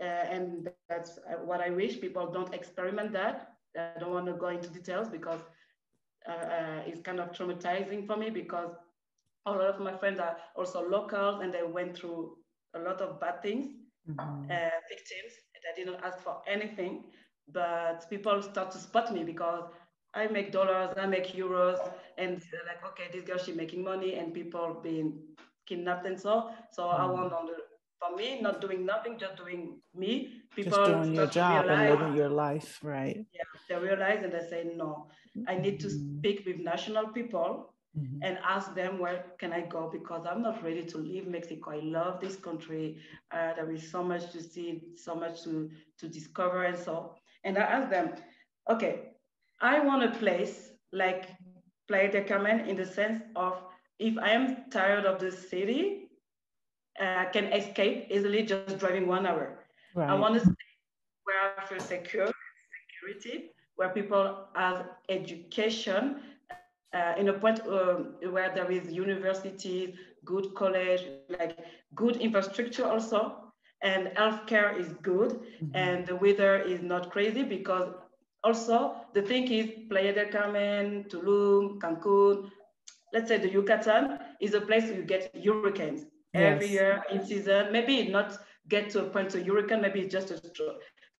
Uh, and that's what I wish. People don't experiment that. I don't want to go into details because uh, uh, it's kind of traumatizing for me because a lot of my friends are also locals and they went through a lot of bad things, mm-hmm. uh, victims that didn't ask for anything. But people start to spot me because I make dollars, I make euros. And they're like, okay, this girl, she's making money and people being kidnapped and so. So I want on the, for me, not doing nothing, just doing me. People just doing your job realize, and living your life, right? Yeah, they realize and they say, no, I need to speak with national people mm-hmm. and ask them, where can I go? Because I'm not ready to leave Mexico. I love this country. Uh, there is so much to see, so much to, to discover and so. And I asked them, okay, I want a place like Playa del Carmen in the sense of if I am tired of the city, I uh, can escape easily just driving one hour. Right. I want to stay where I feel secure, security, where people have education uh, in a point um, where there is universities, good college, like good infrastructure also, and healthcare is good, mm-hmm. and the weather is not crazy because also the thing is Playa del Carmen, Tulum, Cancun, let's say the Yucatan is a place you get hurricanes yes. every year in season. Maybe not get to a point to hurricane, maybe it's just a strong,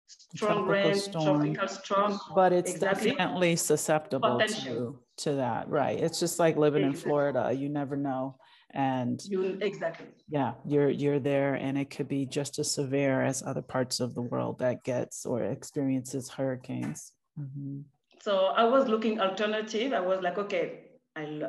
strong rain, storm. tropical storm. But it's exactly. definitely susceptible to, to that, right? It's just like living exactly. in Florida, you never know. And you, exactly. yeah, you're, you're there and it could be just as severe as other parts of the world that gets or experiences hurricanes. Mm-hmm. So I was looking alternative. I was like, okay, I,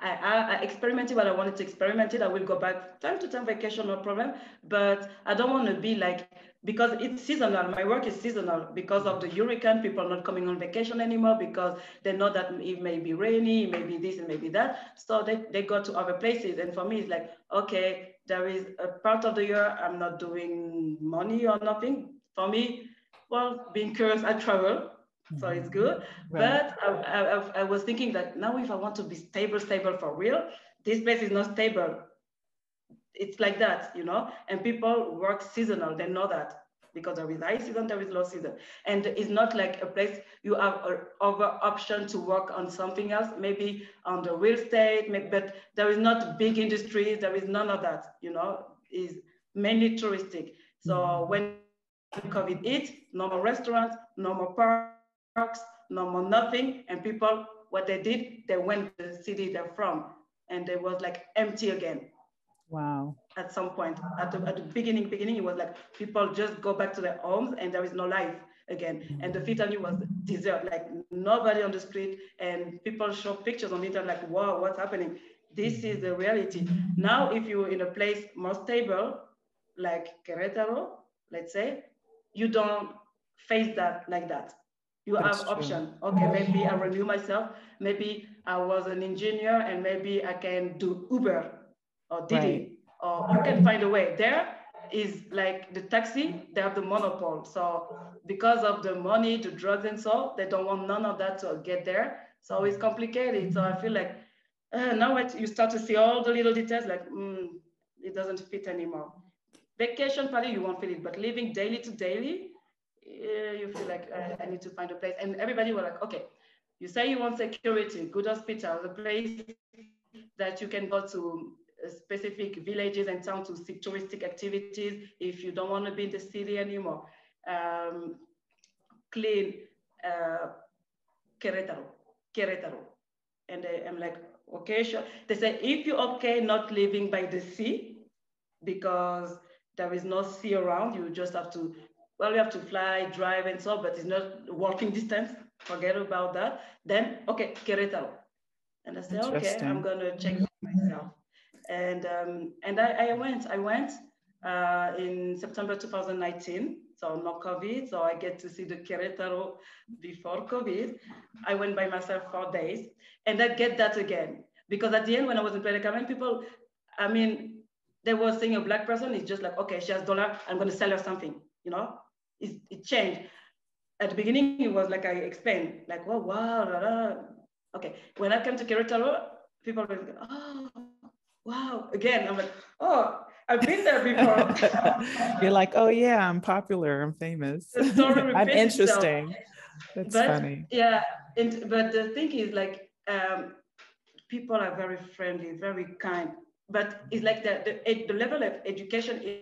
I, I experimented what I wanted to experiment it. I will go back time to time vacation, no problem. But I don't want to be like, because it's seasonal. My work is seasonal because of the hurricane. People are not coming on vacation anymore because they know that it may be rainy, it may be this, and maybe that. So they, they go to other places. And for me, it's like, okay, there is a part of the year I'm not doing money or nothing. For me, well, being curious, I travel. So it's good, right. but I, I, I was thinking that now if I want to be stable, stable for real, this place is not stable. It's like that, you know, and people work seasonal, they know that because there is high season, there is low season. And it's not like a place you have an over option to work on something else, maybe on the real estate, but there is not big industries, there is none of that, you know, it's mainly touristic. So when COVID hit, no more restaurants, no more parks, no more nothing, and people, what they did, they went to the city they're from, and it was like empty again. Wow. At some point, at the, at the beginning, beginning, it was like people just go back to their homes and there is no life again. And the Fifth Avenue was desert, like nobody on the street, and people show pictures on the internet like, wow, what's happening? This is the reality. Now, if you're in a place more stable, like Querétaro, let's say, you don't face that like that. You That's have option. True. Okay, maybe I renew myself. Maybe I was an engineer and maybe I can do Uber or Didi, right. or you can find a way. There is like the taxi, they have the monopoly. So because of the money, the drugs and so, they don't want none of that to get there. So it's complicated. So I feel like uh, now it, you start to see all the little details, like mm, it doesn't fit anymore. Vacation party, you won't feel it, but living daily to daily, you feel like I need to find a place. And everybody was like, okay, you say you want security, good hospital, a place that you can go to specific villages and towns to see touristic activities if you don't want to be in the city anymore. Um, clean uh, Querétaro, Querétaro. And I, I'm like, okay, sure. They say, if you're okay not living by the sea, because there is no sea around, you just have to well, you have to fly, drive, and so, but it's not walking distance. Forget about that. Then, okay, Querétaro. And I said, okay, I'm gonna check it myself. And um, and I, I went, I went uh, in September two thousand nineteen, so no COVID, so I get to see the Querétaro before COVID. I went by myself four days, and I get that again. Because at the end, when I was in Playa del Carmen, people, I mean, they were seeing a black person, it's just like, okay, she has dollar, I'm gonna sell her something, you know? It, it changed. At the beginning, it was like I explained, like, oh, wow, da, da. Okay. When I came to Querétaro, people were like, oh, wow. Again, I'm like, oh, I've been there before. You're like, oh, yeah, I'm popular, I'm famous. The story I'm interesting. Itself. That's but, funny. Yeah, and, but the thing is, like, um, people are very friendly, very kind, but it's like the, the, the level of education is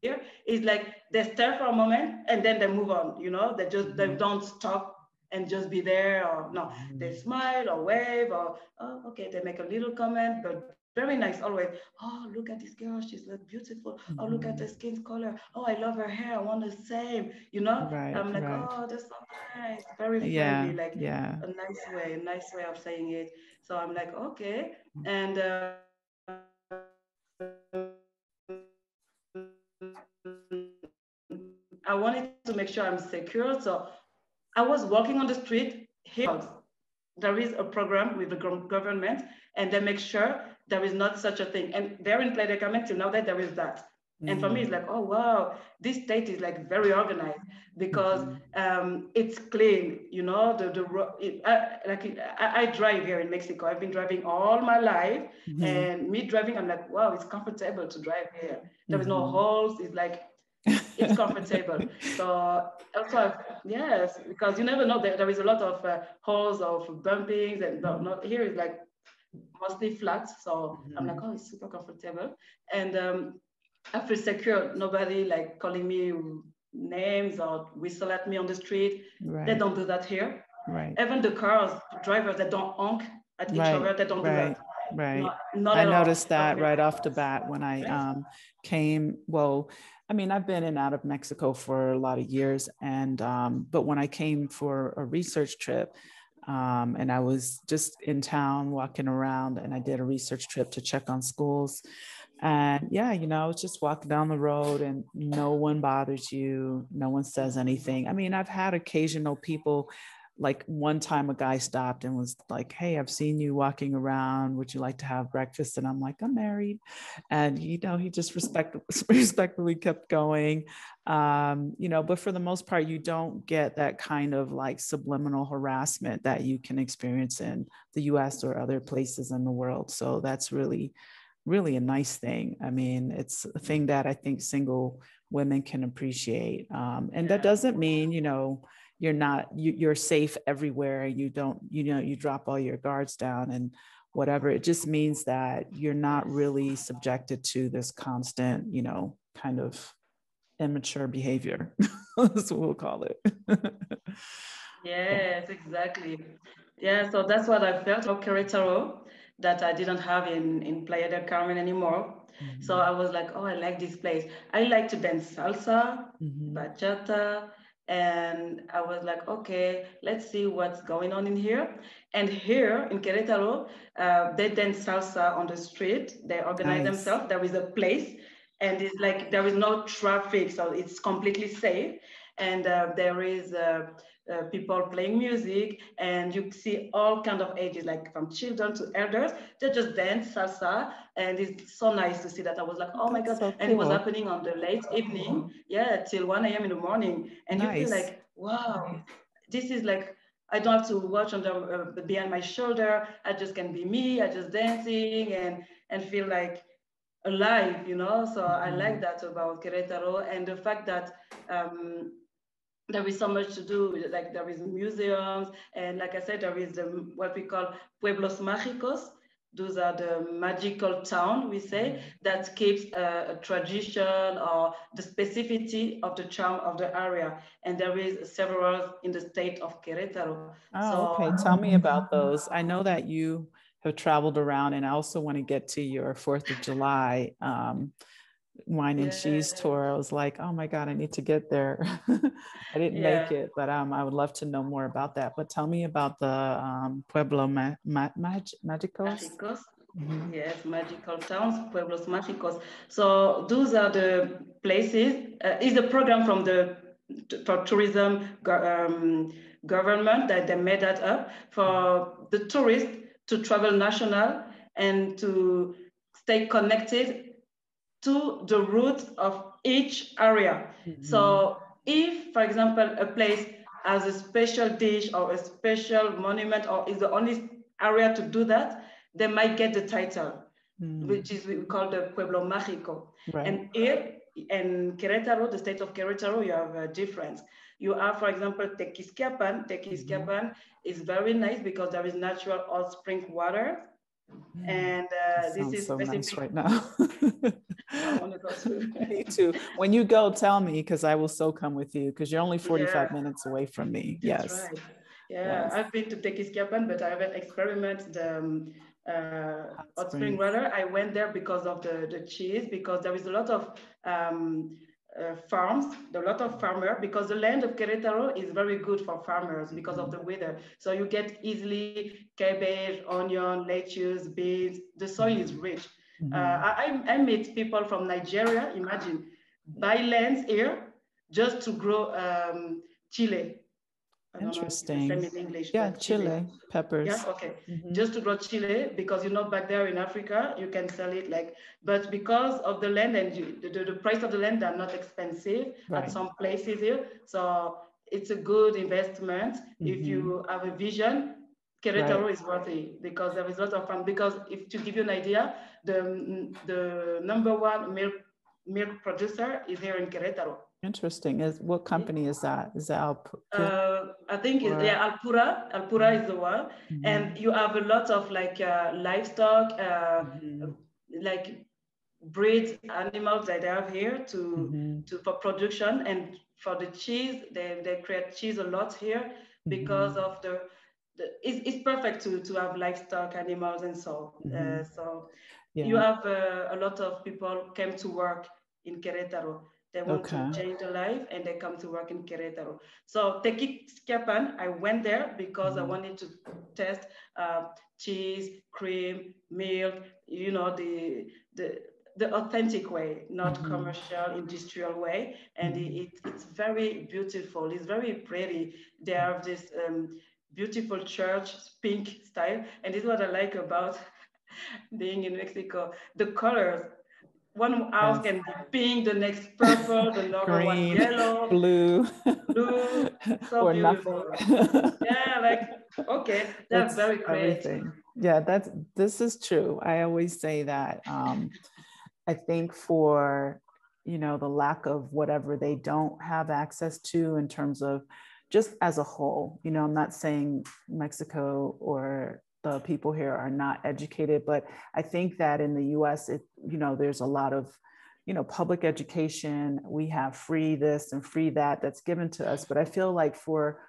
here is like they stare for a moment and then they move on, you know, they just they don't stop and just be there or no, they smile or wave or oh, okay, they make a little comment, but very nice always. Oh, look at this girl, she's like beautiful. Oh, look at the skin color. Oh, I love her hair, I want the same, you know. Right, I'm like, right. oh, that's so nice, very friendly, yeah, like yeah. a nice way, a nice way of saying it. So I'm like, okay, and. Uh, I wanted to make sure I'm secure. So I was walking on the street here. There is a program with the government and they make sure there is not such a thing. And they're in Playa del Carmen till now that there is that. Mm-hmm. And for me, it's like, oh, wow, this state is like very organized because mm-hmm. um, it's clean, you know, the, the it, I, like it, I, I drive here in Mexico. I've been driving all my life mm-hmm. and me driving, I'm like, wow, it's comfortable to drive here. There mm-hmm. is no holes, it's like, it's comfortable. So also, yes, because you never know that there, there is a lot of uh, holes of bumpings and not, not here is like mostly flat. So mm-hmm. I'm like, oh, it's super comfortable. And um, I feel secure. Nobody like calling me names or whistle at me on the street. Right. They don't do that here. Right. Even the cars, the drivers, they don't honk at each right. other. They don't right. do that. Right. Not, not I noticed all. that okay. right off the bat when I um, came, well, I mean, I've been in and out of Mexico for a lot of years, and um, but when I came for a research trip, um, and I was just in town walking around, and I did a research trip to check on schools, and yeah, you know, I was just walking down the road, and no one bothers you, no one says anything. I mean, I've had occasional people. Like one time a guy stopped and was like, hey, I've seen you walking around. Would you like to have breakfast? And I'm like, I'm married. And, you know, he just respect, respectfully kept going, um, you know, but for the most part, you don't get that kind of like subliminal harassment that you can experience in the U S or other places in the world. So that's really, really a nice thing. I mean, it's a thing that I think single women can appreciate. Um, and that doesn't mean, you know, you're not, you, you're safe everywhere. You don't, you know, you drop all your guards down and whatever. It just means that you're not really subjected to this constant, you know, kind of immature behavior. That's what we'll call it. Yes, exactly. Yeah. So that's what I felt about Querétaro. that I didn't have in, in Playa del Carmen anymore. Mm-hmm. So I was like, oh, I like this place. I like to dance salsa, mm-hmm. bachata, and I was like, okay, let's see what's going on in here. And here in Querétaro, uh, they dance salsa on the street. They organize nice. themselves. There is a place, and it's like there is no traffic, so it's completely safe. And uh, there is uh, uh, people playing music, and you see all kinds of ages, like from children to elders. They just dance salsa, and it's so nice to see that. I was like, oh my God. So cool. And it was happening on the late evening, yeah, till one a m in the morning. And nice. You feel like, wow, this is like, I don't have to watch on the, uh, behind my shoulder. I just can be me, I just dancing and, and feel like alive, you know? So mm-hmm. I like that about Querétaro, and the fact that, um, there is so much to do, like there is museums, and like I said, there is the, what we call Pueblos Mágicos. Those are the magical town, we say, that keeps a, a tradition or the specificity of the charm of the area. And there is several in the state of Querétaro. Oh, so, okay, tell me about those. I know that you have traveled around, and I also want to get to your fourth of July um, wine and yeah. cheese tour. I was like, oh my God, I need to get there. I didn't yeah. make it, but um, I would love to know more about that. But tell me about the um, Pueblo Ma Ma Mag Magicos. Magicos. Mm-hmm. Yes, magical towns, Pueblos Magicos. So those are the places. Uh, it's a program from the for tourism um, government that they made that up for the tourists to travel national and to stay connected to the root of each area. Mm-hmm. So if, for example, a place has a special dish or a special monument or is the only area to do that, they might get the title, mm. which is we call the Pueblo Mágico. Right. And here in Querétaro, the state of Querétaro, you have a difference. You have, for example, Tequisquiapan. Tequisquiapan mm-hmm. is very nice because there is natural hot spring water. Mm, and uh, this is so nice right now. I want to go through. Me too. When you go, tell me, because I will so come with you, because you're only forty-five yeah. minutes away from me. That's yes. Right. Yeah, yes. I've been to Tequisquiapan, but I haven't experimented um, uh, hot spring water. I went there because of the, the cheese, because there is a lot of um, uh, farms, a lot of farmers, because the land of Querétaro is very good for farmers because mm-hmm. of the weather. So you get easily cabbage, onion, lettuce, beans. The soil mm-hmm. is rich. Mm-hmm. uh, I, I meet people from Nigeria, imagine, buy lands here just to grow um, chile. I Interesting. Don't know if it's the same in English, yeah, chile, chile, peppers. Yeah, okay. Mm-hmm. Just to grow chile, because you know back there in Africa, you can sell it like, but because of the land and you, the, the price of the land are not expensive right. at some places here. So it's a good investment mm-hmm. if you have a vision. Querétaro right. is worthy because there is a lot of fun. Because if to give you an idea, the the number one milk milk producer is here in Querétaro. Interesting. Is what company is that? Is that Alpura? Uh, I think it's, yeah, Alpura. Alpura mm-hmm. is the one, mm-hmm. and you have a lot of like uh, livestock, uh, mm-hmm. like breed animals that they have here to mm-hmm. to for production and for the cheese. They they create cheese a lot here because mm-hmm. of the. It's, it's perfect to, to have livestock, animals, and so. Mm-hmm. uh, so yeah. You have uh, a lot of people came to work in Querétaro. They want okay. to change their life, and they come to work in Querétaro. So Tequisquiapan, I went there because mm-hmm. I wanted to test uh, cheese, cream, milk. You know the the. the authentic way, not mm-hmm. commercial, industrial way. And it, it, it's very beautiful. It's very pretty. They have this um, beautiful church, pink style. And this is what I like about being in Mexico, the colors. One house yes. can be pink, the next purple, the lower one yellow, blue, blue, so or beautiful. Nothing. Yeah, like, okay, that's, that's very great. Everything. Yeah, that's, this is true. I always say that. Um, I think for, you know, the lack of whatever they don't have access to in terms of just as a whole, you know, I'm not saying Mexico or the people here are not educated, but I think that in the U S, it, you know, there's a lot of, you know, public education, we have free this and free that that's given to us. But I feel like for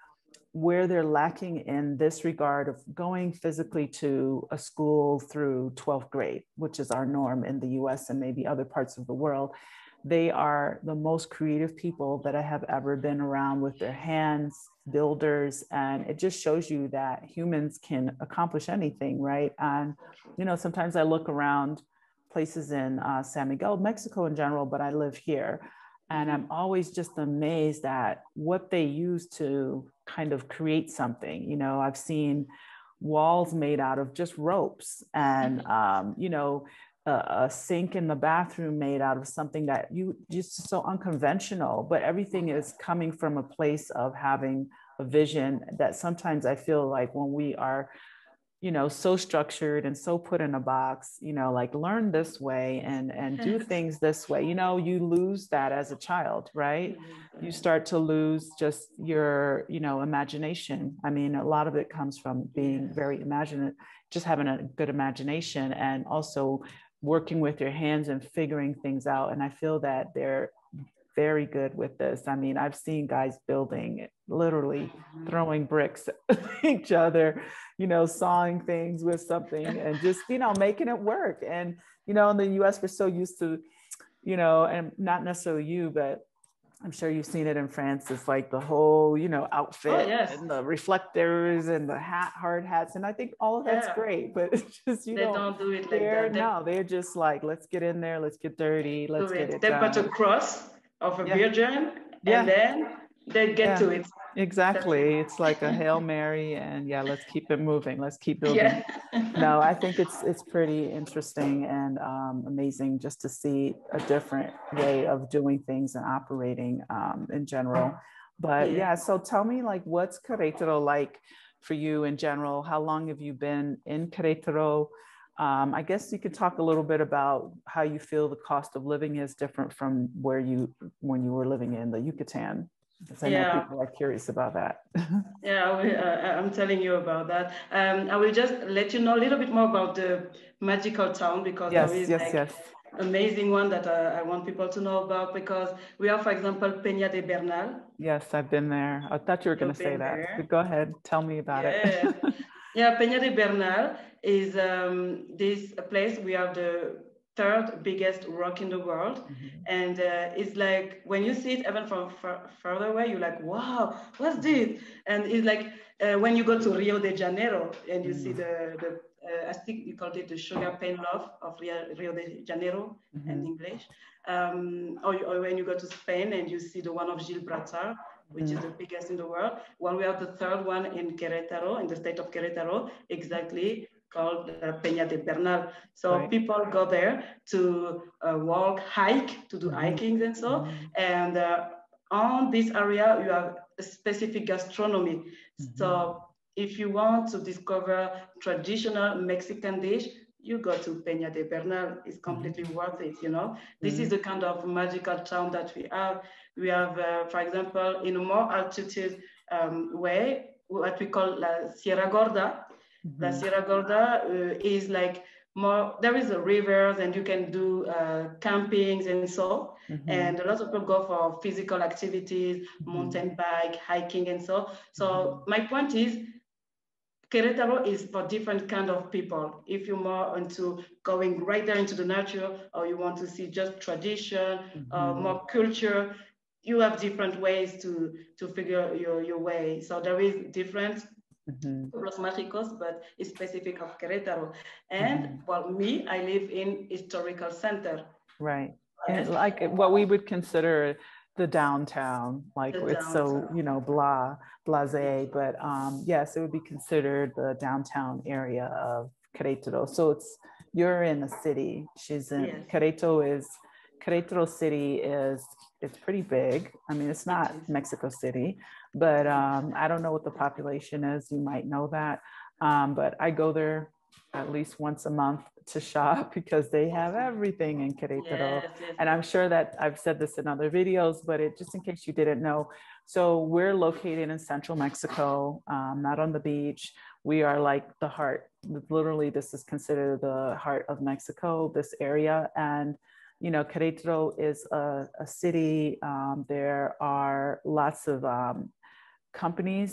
where they're lacking in this regard of going physically to a school through twelfth grade, which is our norm in the U S and maybe other parts of the world. They are the most creative people that I have ever been around, with their hands, builders, and it just shows you that humans can accomplish anything, right? And, you know, sometimes I look around places in uh, San Miguel, Mexico in general, but I live here, and I'm always just amazed at what they use to kind of create something. You know, I've seen walls made out of just ropes and, um, you know, a, a sink in the bathroom made out of something that you just so unconventional, but everything is coming from a place of having a vision that sometimes I feel like when we are, you know, so structured and so put in a box, you know, like learn this way and, and do things this way, you know, you lose that as a child, right? You start to lose just your, you know, imagination. I mean, a lot of it comes from being very imaginative, just having a good imagination and also working with your hands and figuring things out. And I feel that they're very good with this. I mean, I've seen guys building, literally throwing bricks at each other, you know, sawing things with something and just, you know, making it work. And, you know, in the U S, we're so used to, you know, and not necessarily you, but I'm sure you've seen it in France. It's like the whole, you know, outfit oh, yes. and the reflectors and the hat, hard hats. And I think all of that's yeah. great, but it's just, you they don't, don't do it like that. They, no, they're just like, let's get in there. Let's get dirty. Let's get it, it they done. They put a cross of a yeah. virgin yeah. and then they get yeah. to it. Exactly. It's like a Hail Mary and yeah, let's keep it moving. Let's keep building. Yeah. No, I think it's, it's pretty interesting and um, amazing just to see a different way of doing things and operating um, in general. But yeah. yeah, so tell me, like, what's Querétaro like for you in general? How long have you been in Querétaro? Um, I guess you could talk a little bit about how you feel the cost of living is different from where you, when you were living in the Yucatan. Because I yeah. know people are curious about that. yeah, I will, uh, I'm telling you about that. Um, I will just let you know a little bit more about the magical town, because yes, there is yes, like yes. amazing one that uh, I want people to know about, because we are, for example, Peña de Bernal. Yes, I've been there. I thought you were going to say that. But go ahead, tell me about yeah. it. yeah, Peña de Bernal is um, this place. We have the third biggest rock in the world. Mm-hmm. And uh, it's like, when you see it even from further away, you're like, wow, what's this? And it's like, uh, when you go to Rio de Janeiro and you mm-hmm. see the, the uh, I think you called it the sugar cane loaf of Rio de Janeiro mm-hmm. in English. Um, or, or when you go to Spain and you see the one of Gil Braltar, which mm-hmm. is the biggest in the world. Well, we have the third one in Querétaro, in the state of Querétaro, exactly, called uh, Peña de Bernal. So right. people go there to uh, walk, hike, to do mm-hmm. hiking and so. Mm-hmm. And uh, on this area, you have a specific gastronomy. Mm-hmm. So if you want to discover traditional Mexican dish, you go to Peña de Bernal. It's completely mm-hmm. worth it, you know? This mm-hmm. is the kind of magical town that we have. We have, uh, for example, in a more altitude um, way, what we call La Sierra Gorda. Mm-hmm. La Sierra Gorda uh, is like more, there is a rivers and you can do uh, campings and so, mm-hmm. and a lot of people go for physical activities, mm-hmm. mountain bike, hiking and so. So mm-hmm. my point is, Querétaro is for different kind of people. If you're more into going right there into the nature, or you want to see just tradition, mm-hmm. uh, more culture, you have different ways to, to figure your, your way. So there is different Mm-hmm. Los Mágicos, but it's specific of Querétaro. And mm-hmm. well, me, I live in historical center. Right. And and like what we would consider the downtown, like the it's downtown. So, you know, blah, blasé, but um, yes, it would be considered the downtown area of Querétaro. So it's, you're in the city. She's in, yes. Querétaro is, Querétaro city is, it's pretty big. I mean, it's not Mexico City, but um, I don't know what the population is. You might know that, um, but I go there at least once a month to shop because they have everything in Querétaro. Yes, yes. And I'm sure that I've said this in other videos, but it, just in case you didn't know. So we're located in central Mexico, um, not on the beach. We are like the heart. Literally, this is considered the heart of Mexico, this area. And you know, Querétaro is a, a city. Um, there are lots of um, companies,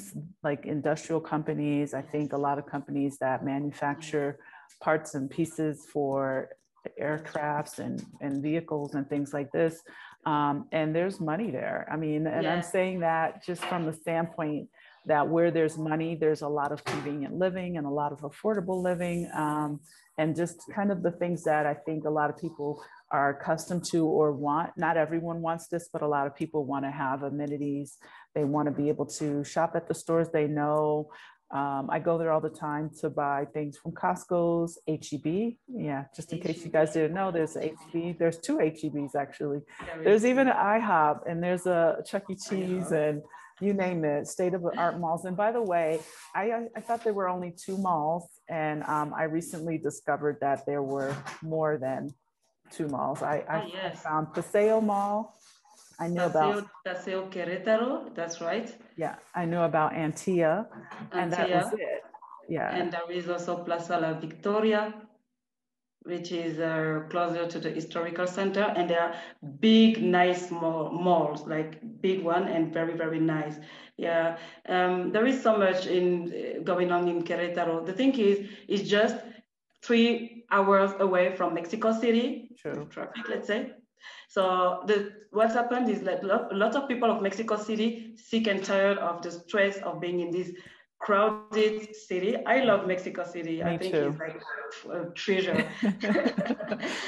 like industrial companies. I think a lot of companies that manufacture parts and pieces for aircrafts and, and vehicles and things like this. Um, and there's money there. I mean, and yeah. I'm saying that just from the standpoint that where there's money, there's a lot of convenient living and a lot of affordable living, um, and just kind of the things that I think a lot of people are accustomed to or want. Not everyone wants this, but a lot of people want to have amenities. They want to be able to shop at the stores they know. Um, I go there all the time to buy things from Costco's, H E B. Yeah, just in case you guys didn't know, there's H E B. There's two H E Bs actually. There's even an IHOP, and there's a Chuck E. Cheese, and you name it, state-of-the-art malls. And by the way, I, I thought there were only two malls, and um, I recently discovered that there were more than two malls. I, I oh, yes. found Paseo Mall. I knew Paseo, about Paseo Querétaro, that's right. Yeah, I knew about Antia, Antia, and that was it. Yeah. And there is also Plaza La Victoria, which is uh, closer to the historical center, and there are big, nice mall, malls, like big one and very, very nice. Yeah, um, there is so much in uh, going on in Querétaro. The thing is, it's just three hours away from Mexico City, true. Traffic, let's say. So the, what's happened is that a lot of people of Mexico City sick and tired of the stress of being in this crowded city. I love Mexico City. Me I think too. It's like a treasure.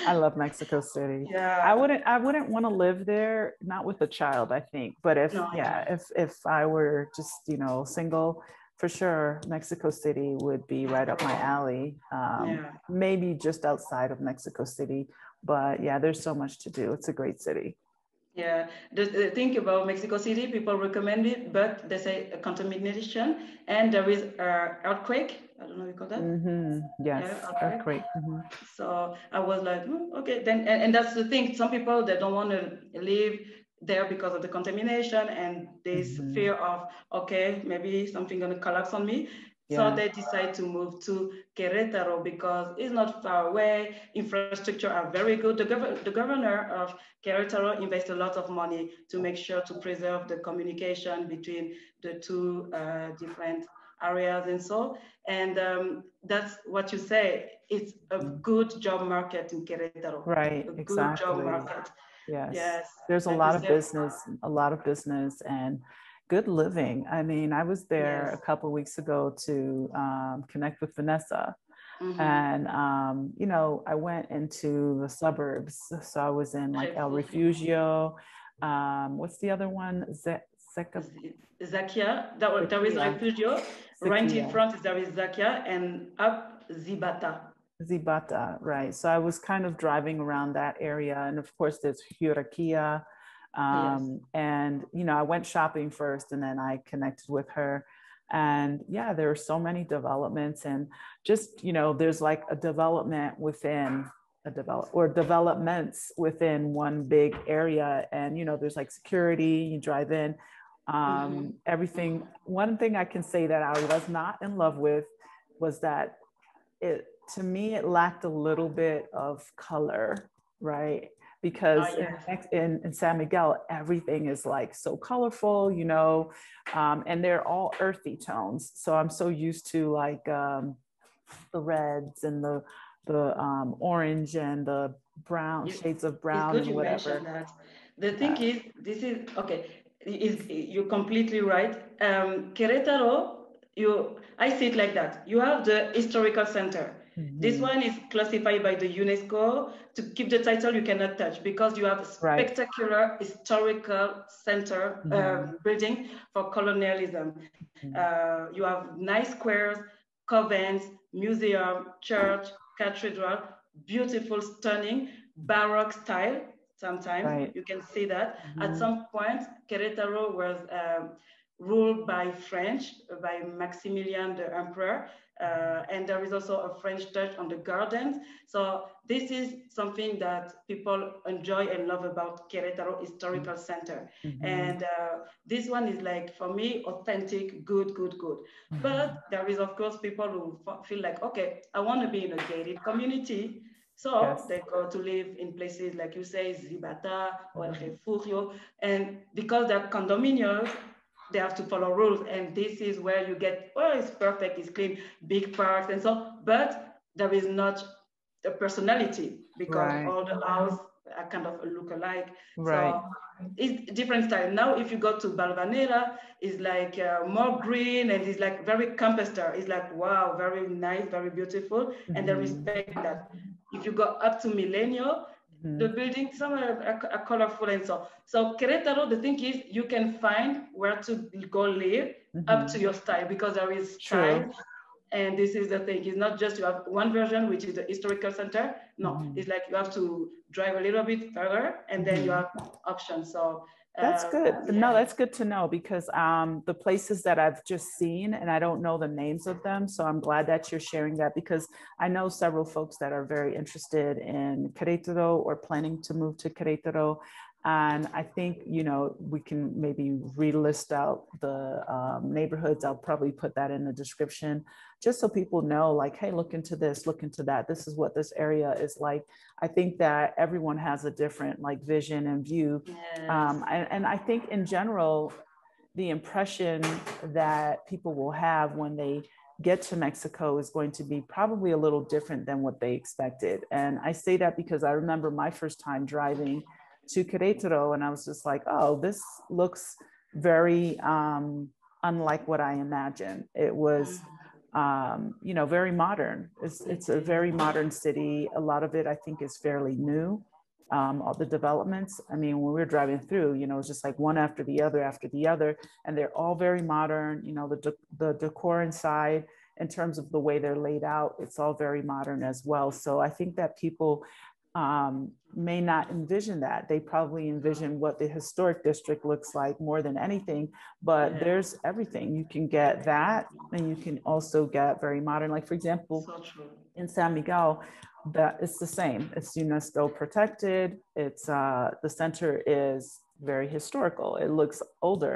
I love Mexico City. Yeah. I wouldn't I wouldn't want to live there, not with a child, I think. But if no, yeah, no. if if I were just, you know, single, for sure, Mexico City would be right up my alley. Um, yeah. Maybe just outside of Mexico City. But yeah, there's so much to do. It's a great city. Yeah, the, the thing about Mexico City, people recommend it, but they say a contamination, and there is an earthquake. I don't know what you call that. Mm-hmm. Yes, yeah, earthquake. earthquake. Mm-hmm. So I was like, hmm, okay, then, and, and that's the thing. Some people, they don't want to live there because of the contamination and this mm-hmm. fear of, okay, maybe something going to collapse on me. Yeah. So they decide to move to Querétaro because it's not far away. Infrastructure are very good. The, gov the governor of Querétaro invests a lot of money to make sure to preserve the communication between the two uh, different areas and so. And um, that's what you say. It's a good job market in Querétaro. Right, a exactly. Good job market. Yes. Yes. There's a and lot of said, business, a lot of business and good living. I mean, I was there yes. a couple of weeks ago to um, connect with Vanessa. Mm-hmm. And, um, you know, I went into the suburbs. So I was in like El Refugio. Um, what's the other one? Zakia. Zakia. That one, there is Refugio. Right in front, there is Zakia, and up Zibata. Zibata, right. So I was kind of driving around that area. And of course, there's Hurakia. Um, yes. And, you know, I went shopping first and then I connected with her, and yeah, there are so many developments, and just, you know, there's like a development within a develop or developments within one big area. And, you know, there's like security, you drive in, um, mm-hmm. everything. One thing I can say that I was not in love with was that it, to me, it lacked a little bit of color, right? Because oh, yeah. in, in San Miguel, everything is like so colorful, you know, um, and they're all earthy tones. So I'm so used to like um, the reds and the the um, orange and the brown, shades of brown and whatever. That. The thing yeah. is, this is, okay, is, you're completely right. Um, Querétaro, you, I see it like that. You have the historical center. Mm-hmm. This one is classified by the UNESCO to keep the title you cannot touch because you have a spectacular right. historical center mm-hmm. uh, building for colonialism. Mm-hmm. uh, you have nice squares, convents, museum, church, cathedral, beautiful, stunning, Baroque style. Sometimes right. you can see that. Mm-hmm. At some point, Querétaro was um, ruled by French, by Maximilian the Emperor. Uh, and there is also a French touch on the gardens. So this is something that people enjoy and love about Querétaro Historical mm-hmm. Center. Mm-hmm. And uh, this one is like, for me, authentic, good, good, good. Mm-hmm. But there is, of course, people who feel like, okay, I want to be in a gated community. So yes. they go to live in places, like you say, Zibata or El Refugio. And because they're condominiums, they have to follow rules. And this is where you get, oh, it's perfect, it's clean, big parks and so, but there is not the personality because right. all the houses are kind of look alike. Right. So, it's different style. Now, if you go to Balvanera, it's like uh, more green and it's like very campester. It's like, wow, very nice, very beautiful. Mm-hmm. And they respect that. If you go up to Milenio, mm-hmm. the buildings some are, are, are colorful and so. So Querétaro, the thing is, you can find where to go live mm-hmm. up to your style because there is style. Sure. And this is the thing, it's not just you have one version, which is the historical center. No, mm-hmm. it's like you have to drive a little bit further and then you have options. So uh, that's good. Yeah. No, that's good to know because um, the places that I've just seen and I don't know the names of them. So I'm glad that you're sharing that because I know several folks that are very interested in Querétaro or planning to move to Querétaro. And I think, you know, we can maybe relist out the um, neighborhoods. I'll probably put that in the description just so people know, like, hey, look into this, look into that. This is what this area is like. I think that everyone has a different like vision and view. Yes. Um, and, and I think in general, the impression that people will have when they get to Mexico is going to be probably a little different than what they expected. And I say that because I remember my first time driving to Querétaro, and I was just like, oh, this looks very um, unlike what I imagined. It was, um, you know, very modern. It's, it's a very modern city. A lot of it, I think, is fairly new. Um, all the developments, I mean, when we were driving through, you know, it's just like one after the other after the other, and they're all very modern. You know, the de the decor inside, in terms of the way they're laid out, it's all very modern as well. So I think that people Um, may not envision that. They probably envision what the historic district looks like more than anything, but yeah. there's everything. You can get that, and you can also get very modern. Like, for example, so in San Miguel, that it's the same. It's UNESCO protected. It's uh, the center is very historical. It looks older,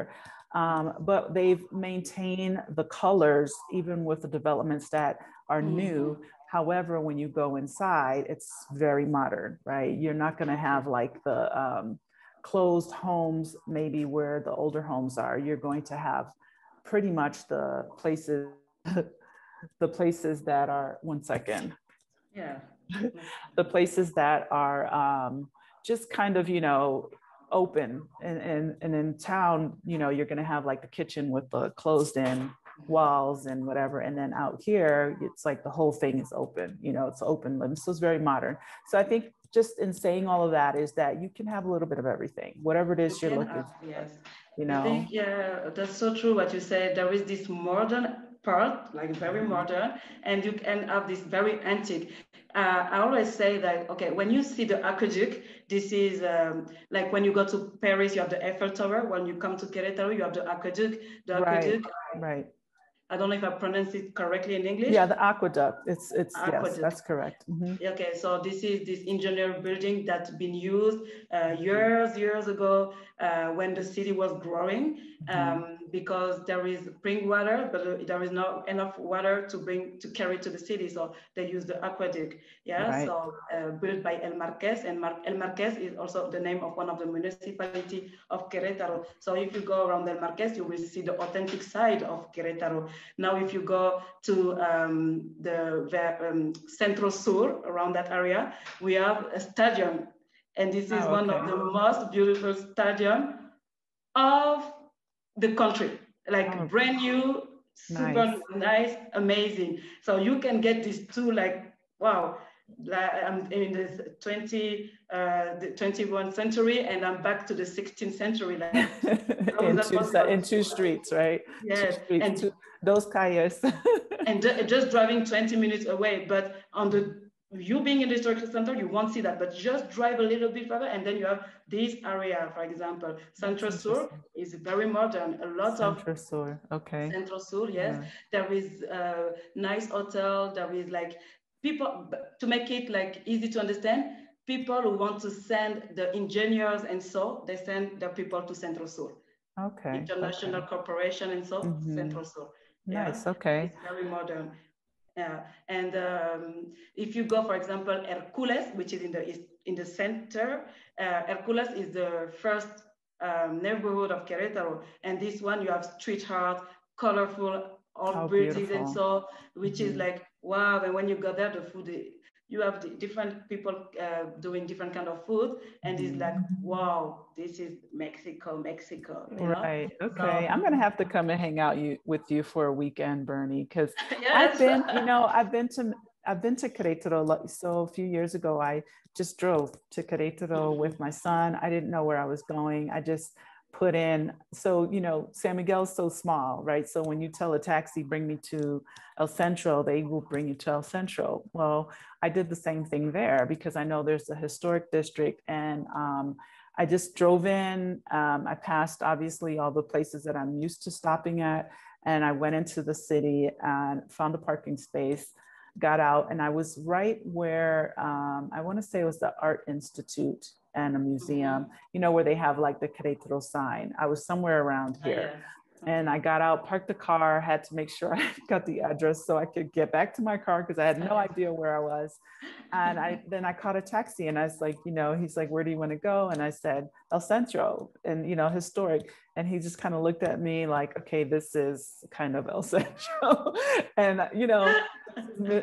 um, but they've maintained the colors, even with the developments that are mm-hmm. new. However, when you go inside, it's very modern, right? You're not going to have like the um, closed homes, maybe where the older homes are. You're going to have pretty much the places, the places that are, one second. Yeah. the places that are um, just kind of, you know, open. And, and, and in town, you know, you're going to have like the kitchen with the closed in walls and whatever, and then out here it's like the whole thing is open, you know, it's open living, so it's very modern. So I think just in saying all of that is that you can have a little bit of everything, whatever it is you you're looking have, for, yes, you know. I think, yeah, that's so true what you said. There is this modern part, like very modern, and you can have this very antique. Uh, I always say that, okay, when you see the aqueduct, this is um, like when you go to Paris, you have the Eiffel Tower. When you come to Querétaro, you have the aqueduct. The aqueduct, right? right. I don't know if I pronounced it correctly in English. Yeah, the aqueduct. It's it's aqueduct. Yes, that's correct. Mm-hmm. Okay, so this is this engineering building that's been used uh, years years ago uh, when the city was growing, um, mm-hmm. because there is spring water, but there is not enough water to bring to carry to the city, so they use the aqueduct. Yeah, right. So uh, built by El Marquez, and Mar El Marquez is also the name of one of the municipality of Querétaro. So if you go around El Marquez, you will see the authentic side of Querétaro. Now, if you go to um, the, the um, Central Sur, around that area, we have a stadium. And this is oh, one okay. of the most beautiful stadium of the country, like oh, brand new, super nice. nice, amazing. So you can get these two, like, wow, I'm in the twentieth, uh, the twenty-first century, and I'm back to the sixteenth century. Like, in, two, in two streets, right? Yes, two streets, and two, those calles. And just driving twenty minutes away, but on the you being in the historical center, you won't see that. But just drive a little bit further, and then you have this area, for example, Central Sur is very modern. A lot of Central Sur, okay. Central Sur, yes. Yeah. There is a nice hotel. There is like. People, to make it like easy to understand, people who want to send the engineers and so, they send the people to Central Sur. Okay. International okay. corporation and so, mm-hmm. Central Sur. Yeah. Nice, okay. It's very modern. Yeah. And um, if you go, for example, Hercules, which is in the, in the center, uh, Hercules is the first um, neighborhood of Querétaro. And this one, you have street art, colorful, all beauties and so, which mm-hmm. is like, wow. And when you go there, the food, you have the different people uh, doing different kind of food. And mm-hmm. it's like, wow, this is Mexico, Mexico. You right, know? Okay. So, I'm going to have to come and hang out you, with you for a weekend, Bernie, because yes. I've been, you know, I've been to... I've been to Querétaro. So a few years ago, I just drove to Querétaro with my son. I didn't know where I was going. I just put in, so, you know, San Miguel's so small, right? So when you tell a taxi, bring me to El Centro, they will bring you to El Centro. Well, I did the same thing there because I know there's a historic district, and um, I just drove in. Um, I passed obviously all the places that I'm used to stopping at, and I went into the city and found a parking space, got out, and I was right where um, I want to say it was the Art Institute and a museum, you know, where they have like the Querétaro sign. I was somewhere around here. Oh, yeah. And I got out, parked the car, had to make sure I got the address so I could get back to my car because I had no idea where I was. And I then I caught a taxi, and I was like, you know, he's like, where do you want to go? And I said, El Centro, and, you know, historic. And he just kind of looked at me like, okay, this is kind of El Centro. And, you know,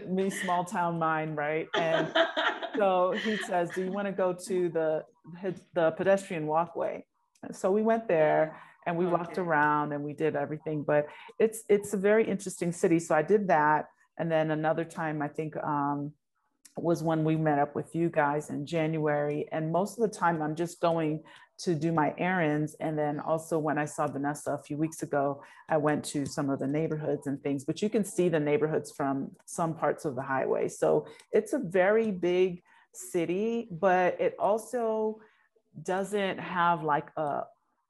me small town mind, right? And so he says, do you want to go to the, the pedestrian walkway? So we went there, and we walked okay. around, and we did everything, but it's, it's a very interesting city. So I did that. And then another time, I think, um, was when we met up with you guys in January. And most of the time I'm just going to do my errands. And then also when I saw Vanessa a few weeks ago, I went to some of the neighborhoods and things, but you can see the neighborhoods from some parts of the highway. So it's a very big city, but it also doesn't have like a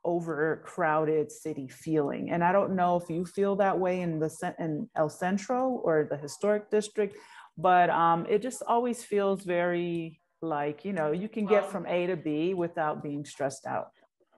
overcrowded city feeling. And I don't know if you feel that way in the in El Centro or the historic district, but um, it just always feels very like, you know, you can get from A to B without being stressed out.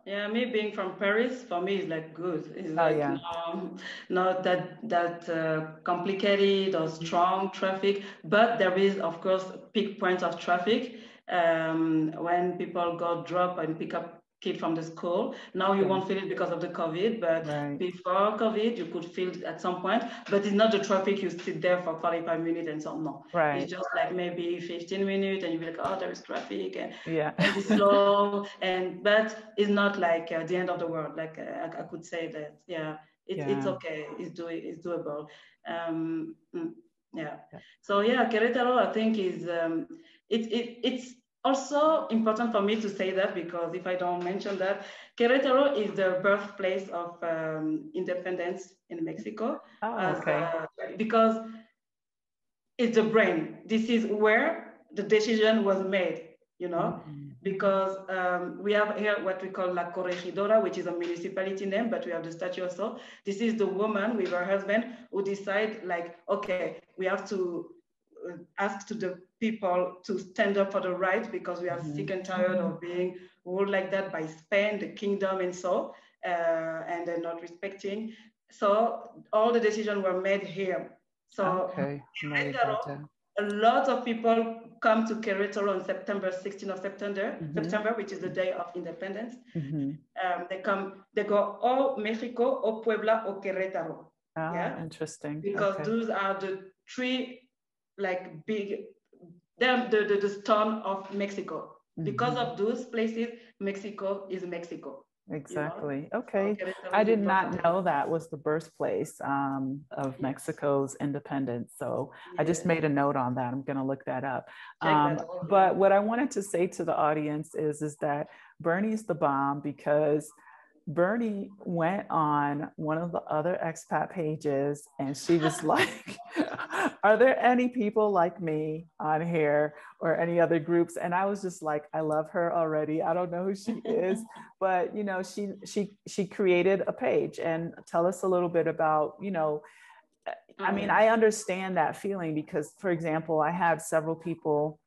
Yeah, me being from Paris, for me, is like good. It's like oh, yeah. um, not that that uh, complicated or strong traffic, but there is, of course, peak points of traffic um, when people go drop and pick up kid from the school. Now you won't feel it because of the COVID, but right. before COVID, you could feel it at some point, but it's not the traffic you sit there for forty-five minutes and so on. No, right. It's just like maybe fifteen minutes and you be like, oh, there is traffic and yeah. it's slow. And, but it's not like uh, the end of the world. Like uh, I, I could say that, yeah, it, yeah. it's okay. It's, do, it's doable. Um, yeah. yeah. So yeah, Querétaro, I think is, um, it, it, it's, also important for me to say that, because if I don't mention that, Querétaro is the birthplace of um, independence in Mexico. Oh, as, okay. uh, because it's the brain. This is where the decision was made, you know, mm-hmm. because um, we have here what we call La Corregidora, which is a municipality name, but we have the statue also. This is the woman with her husband who decide like, okay, we have to ask to the people to stand up for the right, because we are mm-hmm. sick and tired of being ruled like that by Spain, the kingdom, and so, uh, and they're not respecting. So all the decisions were made here. So okay. Querétaro, a lot of people come to Querétaro on September sixteenth of September, mm-hmm. September, which is the day of independence. Mm-hmm. Um, they come, they go, oh, Mexico, oh, Puebla, oh, Querétaro. Ah, yeah? Interesting. Because okay. those are the three like big, they're the, the, the stone of Mexico. Mm-hmm. Because of those places, Mexico is Mexico. Exactly. You know? Okay. So I did not know that was the birthplace um, of yes. Mexico's independence. So yes. I just made a note on that. I'm going to look that up. Um, that but what I wanted to say to the audience is, is that Bernie's the bomb, because Bernie went on one of the other expat pages and she was like, are there any people like me on here or any other groups? And I was just like, I love her already. I don't know who she is, but you know, she, she, she created a page. And tell us a little bit about, you know, I mean, I understand that feeling, because for example, I had several people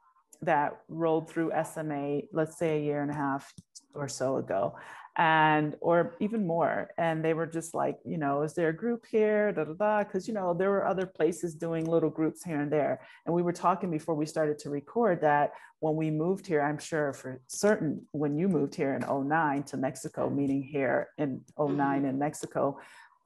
that rolled through S M A, let's say a year and a half or so ago. and or even more. And they were just like, you know, is there a group here? Da, da, da. Because, you know, there were other places doing little groups here and there. And we were talking before we started to record that when we moved here, I'm sure for certain when you moved here in oh nine to Mexico, meaning here in oh nine in Mexico,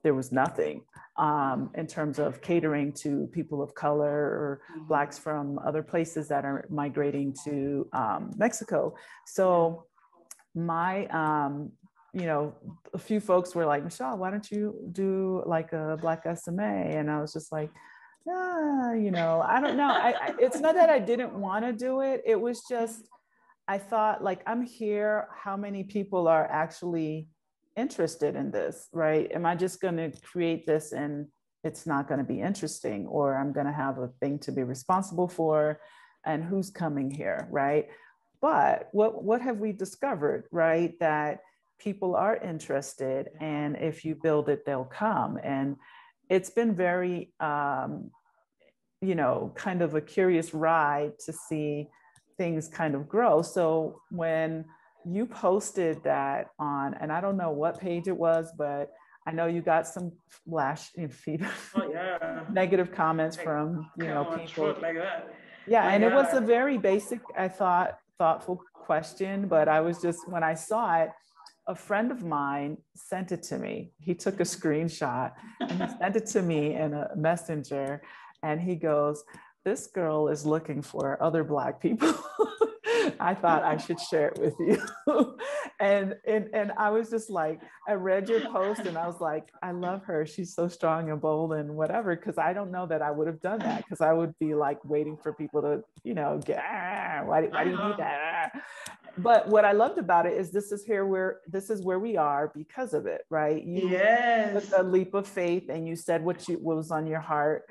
there was nothing um, in terms of catering to people of color or Blacks from other places that are migrating to um, Mexico. So my, um, you know, a few folks were like, Michelle, why don't you do like a Black S M A? And I was just like, ah, you know, I don't know. I, I, it's not that I didn't want to do it. It was just, I thought like, I'm here, how many people are actually interested in this, right? Am I just going to create this and it's not going to be interesting, or I'm going to have a thing to be responsible for, and who's coming here, right? But what what have we discovered, right? That people are interested, and if you build it, they'll come. And it's been very, um, you know, kind of a curious ride to see things kind of grow. So when you posted that on, and I don't know what page it was, but I know you got some flash in feed, oh, yeah. negative comments like, from, you know, people. Like that. Yeah, like, and yeah. It was a very basic, I thought, thoughtful question, but I was just, when I saw it, a friend of mine sent it to me. He took a screenshot and he sent it to me in a messenger, and he goes, this girl is looking for other Black people. I thought I should share it with you. and, and and I was just like, I read your post and I was like, I love her. She's so strong and bold and whatever. Cause I don't know that I would have done that. Cause I would be like waiting for people to, you know, get, ah, why, why do you need that? Ah. But what I loved about it is this is here where, this is where we are because of it, right? You yes. took a leap of faith and you said what, you, what was on your heart.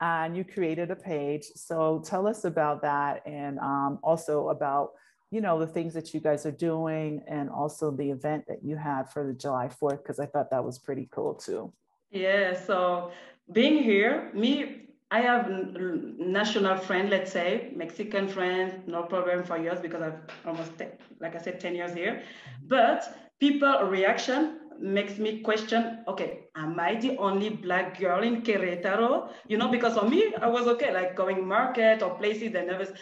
And you created a page. So tell us about that, and um, also about, you know, the things that you guys are doing, and also the event that you had for the July fourth, because I thought that was pretty cool too. Yeah, so being here, me, I have national friends, let's say, Mexican friends, no problem for years because I've almost, like I said, ten years here. But people reaction makes me question, okay, am I the only Black girl in Querétaro? You know, because for me, I was okay, like going market or places that never,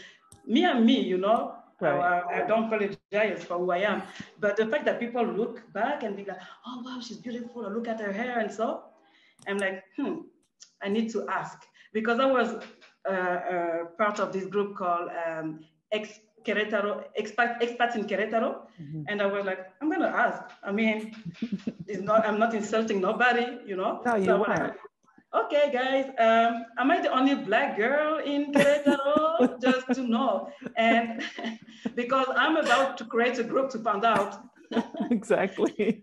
me and me, you know, right. I, I don't apologize for who I am. But the fact that people look back and be like, oh, wow, she's beautiful, or look at her hair and so, I'm like, hmm, I need to ask. Because I was uh, uh, part of this group called um, Ex Querétaro, expat, expats in Querétaro, mm-hmm. and I was like, I'm gonna ask. I mean, it's not, I'm not insulting nobody, you know. No, you so are. Like, okay, guys, um, am I the only Black girl in Querétaro? Just to know, and because I'm about to create a group to find out. Exactly.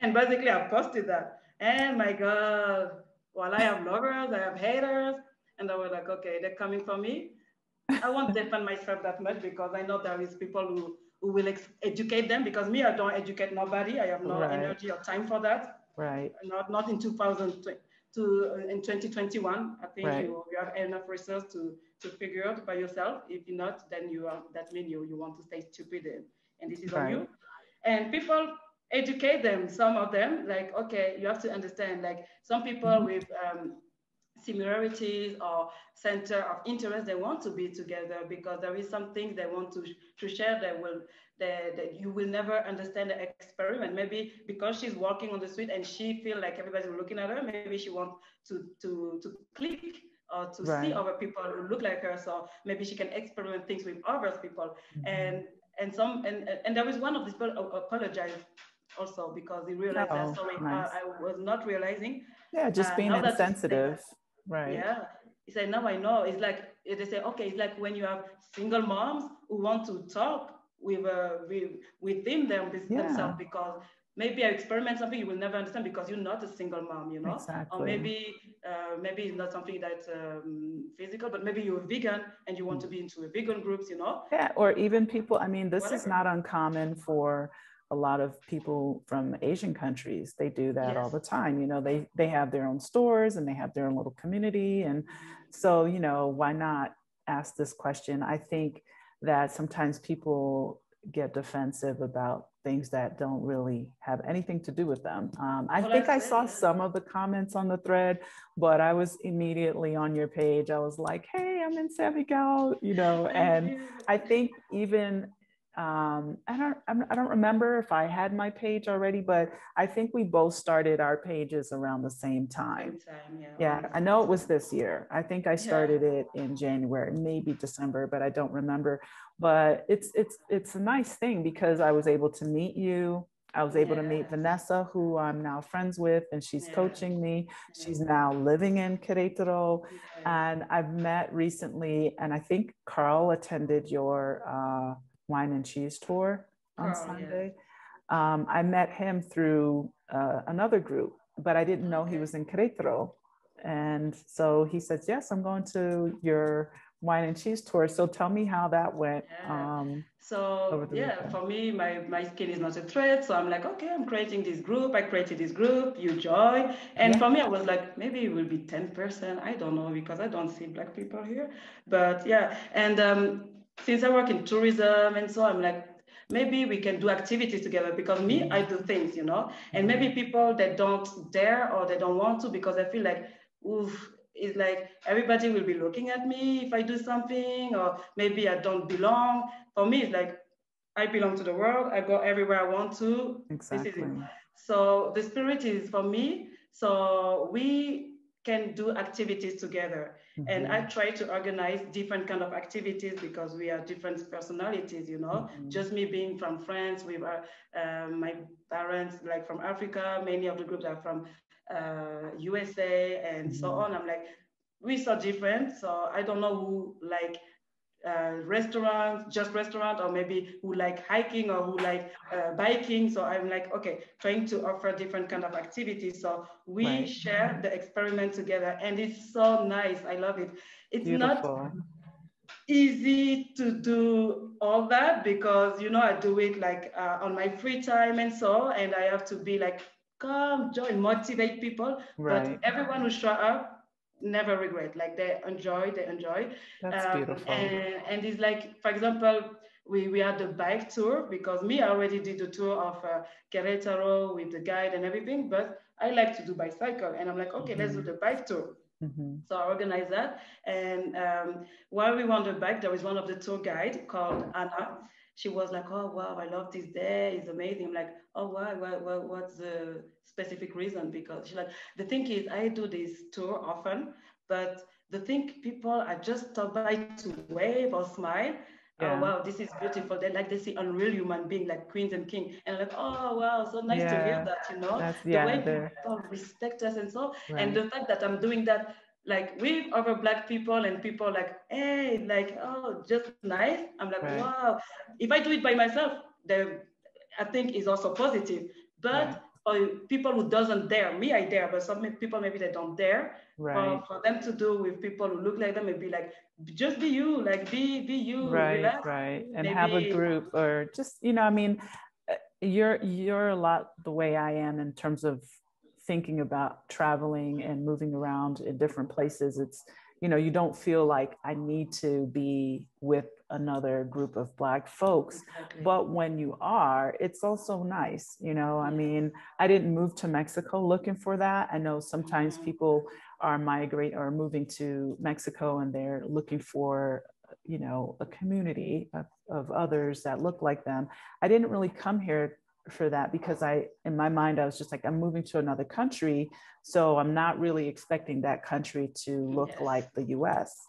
And basically, I posted that, and my God, well, I have lovers, I have haters, and I was like, okay, they're coming for me. I won't defend myself that much because I know there is people who, who will educate them, because me, I don't educate nobody. I have no right. energy or time for that. Right. Not not in two thousand twenty to in twenty twenty-one. I think right. you, you have enough resource to to figure out by yourself. If you're not, then you are. That means you you want to stay stupid, and, and this is right. on you. And people educate them. Some of them like, okay, you have to understand. Like some people mm-hmm. with. Um, similarities or center of interest, they want to be together because there is something they want to, to share that will that you will never understand the experiment. Maybe because she's walking on the street and she feels like everybody's looking at her, maybe she wants to, to, to click or to right. see other people who look like her. So maybe she can experiment things with other people. Mm-hmm. And and some and, and there is one of these people who apologized also because he realized oh, that sorry, nice. I, I was not realizing. Yeah, just uh, being insensitive. Right. Yeah. He said, now I know. It's like, they say, okay, it's like when you have single moms who want to talk with, uh, with, within them, yeah. themselves, because maybe I experiment something you will never understand because you're not a single mom, you know? Exactly. Or maybe uh, maybe it's not something that's um, physical, but maybe you're a vegan and you want to be into a vegan groups, you know? Yeah, or even people, I mean, this Whatever. is not uncommon for a lot of people from Asian countries. They do that yes. all the time. You know, they, they have their own stores and they have their own little community. And so, you know, why not ask this question? I think that sometimes people get defensive about things that don't really have anything to do with them. Um, I well, think I saw some of the comments on the thread, but I was immediately on your page. I was like, hey, I'm in San Miguel, you know, and I think even, um, I don't, I don't remember if I had my page already, but I think we both started our pages around the same time. Same time yeah, yeah I know it was this year. I think I started yeah. it in January, maybe December, but I don't remember. But it's it's it's a nice thing because I was able to meet you. I was able yeah. to meet Vanessa, who I'm now friends with, and she's yeah. coaching me. Yeah. She's now living in Querétaro. Yeah. And I've met recently, and I think Carl attended your uh, wine and cheese tour on Carl, Sunday. Yeah. Um, I met him through uh, another group, but I didn't know okay. he was in Querétaro. And so he says, yes, I'm going to your wine and cheese tour. So tell me how that went. Yeah. Um, so yeah, weekend. For me, my, my skin is not a threat. So I'm like, okay, I'm creating this group. I created this group, you join. And yeah. for me, I was like, maybe it will be ten percent. I don't know, because I don't see Black people here, but yeah. And um, since I work in tourism and so I'm like, maybe we can do activities together because me, I do things, you know, and maybe people that don't dare or they don't want to, because I feel like, oof, it's like everybody will be looking at me if I do something, or maybe I don't belong. For me, it's like I belong to the world. I go everywhere I want to. Exactly. This is it. So the spirit is for me. So we can do activities together. Mm-hmm. And I try to organize different kind of activities because we are different personalities, you know, mm-hmm. just me being from France, we are, uh, my parents like from Africa, many of the groups are from uh U S A and so on. I'm like, we're so different, so I don't know who like uh restaurants, just restaurant, or maybe who like hiking or who like uh, biking. So I'm like, okay, trying to offer different kind of activities, so we right. share the experiment together, and it's so nice. I love it. It's Beautiful. Not easy to do all that, because you know I do it like uh, on my free time and so, and I have to be like, come join, motivate people, right. but everyone who show up never regret, like they enjoy, they enjoy. That's um, beautiful. And, and it's like, for example, we, we had the bike tour, because me I already did the tour of uh, Querétaro with the guide and everything, but I like to do bicycle, and I'm like, okay, mm-hmm. let's do the bike tour. Mm-hmm. So I organized that, and um, while we were on the bike, there was one of the tour guide called Anna. She was like, oh, wow, I love this day. It's amazing. I'm like, oh, wow, wow, wow, what's the specific reason? Because she's like, the thing is, I do this tour often, but the thing people are just stop by to wave or smile. Yeah. Oh, wow, this is beautiful. They like, they see unreal human being, like queens and kings. And I'm like, oh, wow, so nice yeah. to hear that, you know? That's, yeah, the way they're... people respect us and so. Right. And the fact that I'm doing that, like with other Black people, and people like, hey, like, oh, just nice. I'm like, right. wow. If I do it by myself, then I think it's also positive. But right. for people who doesn't dare, me, I dare, but some people maybe they don't dare. Right. Um, for them to do with people who look like them, maybe like, just be you, like be be you. Right, relax. Right. And maybe have a group, or just, you know, I mean, you're you're a lot the way I am in terms of thinking about traveling and moving around in different places. It's, you know, you don't feel like I need to be with another group of Black folks, exactly. but when you are, it's also nice, you know, I mean, I didn't move to Mexico looking for that. I know sometimes mm-hmm. people are migrate or moving to Mexico and they're looking for, you know, a community of, of others that look like them. I didn't really come here for that, because I, in my mind, I was just like, I'm moving to another country, so I'm not really expecting that country to look yes. like the U S.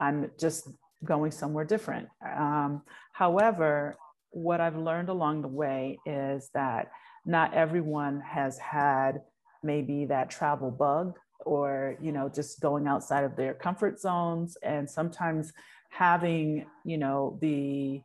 I'm just going somewhere different. Um, however, what I've learned along the way is that not everyone has had maybe that travel bug, or, you know, just going outside of their comfort zones. And sometimes having, you know, the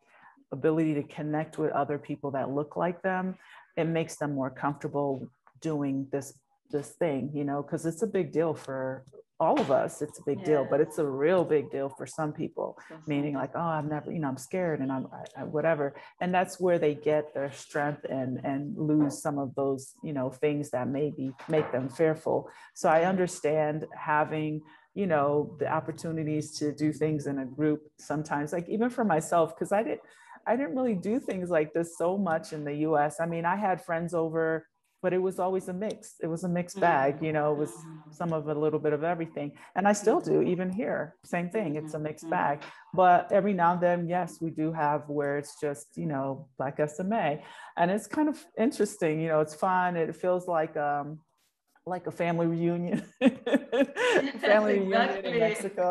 ability to connect with other people that look like them, it makes them more comfortable doing this this thing, you know, because it's a big deal for all of us. It's a big yeah. deal, but it's a real big deal for some people, that's meaning like, oh, I've never, you know, I'm scared and I'm I, I, whatever. And that's where they get their strength and and lose some of those, you know, things that maybe make them fearful. So I understand having, you know, the opportunities to do things in a group sometimes, like even for myself, because I did I didn't really do things like this so much in the U S. I mean, I had friends over, but it was always a mix. It was a mixed bag, you know, it was some of a little bit of everything. And I still do, even here, same thing, it's a mixed bag. But every now and then, yes, we do have where it's just, you know, Black S M A. And it's kind of interesting, you know, it's fun. It feels like, um, like a family reunion, family reunion in Mexico,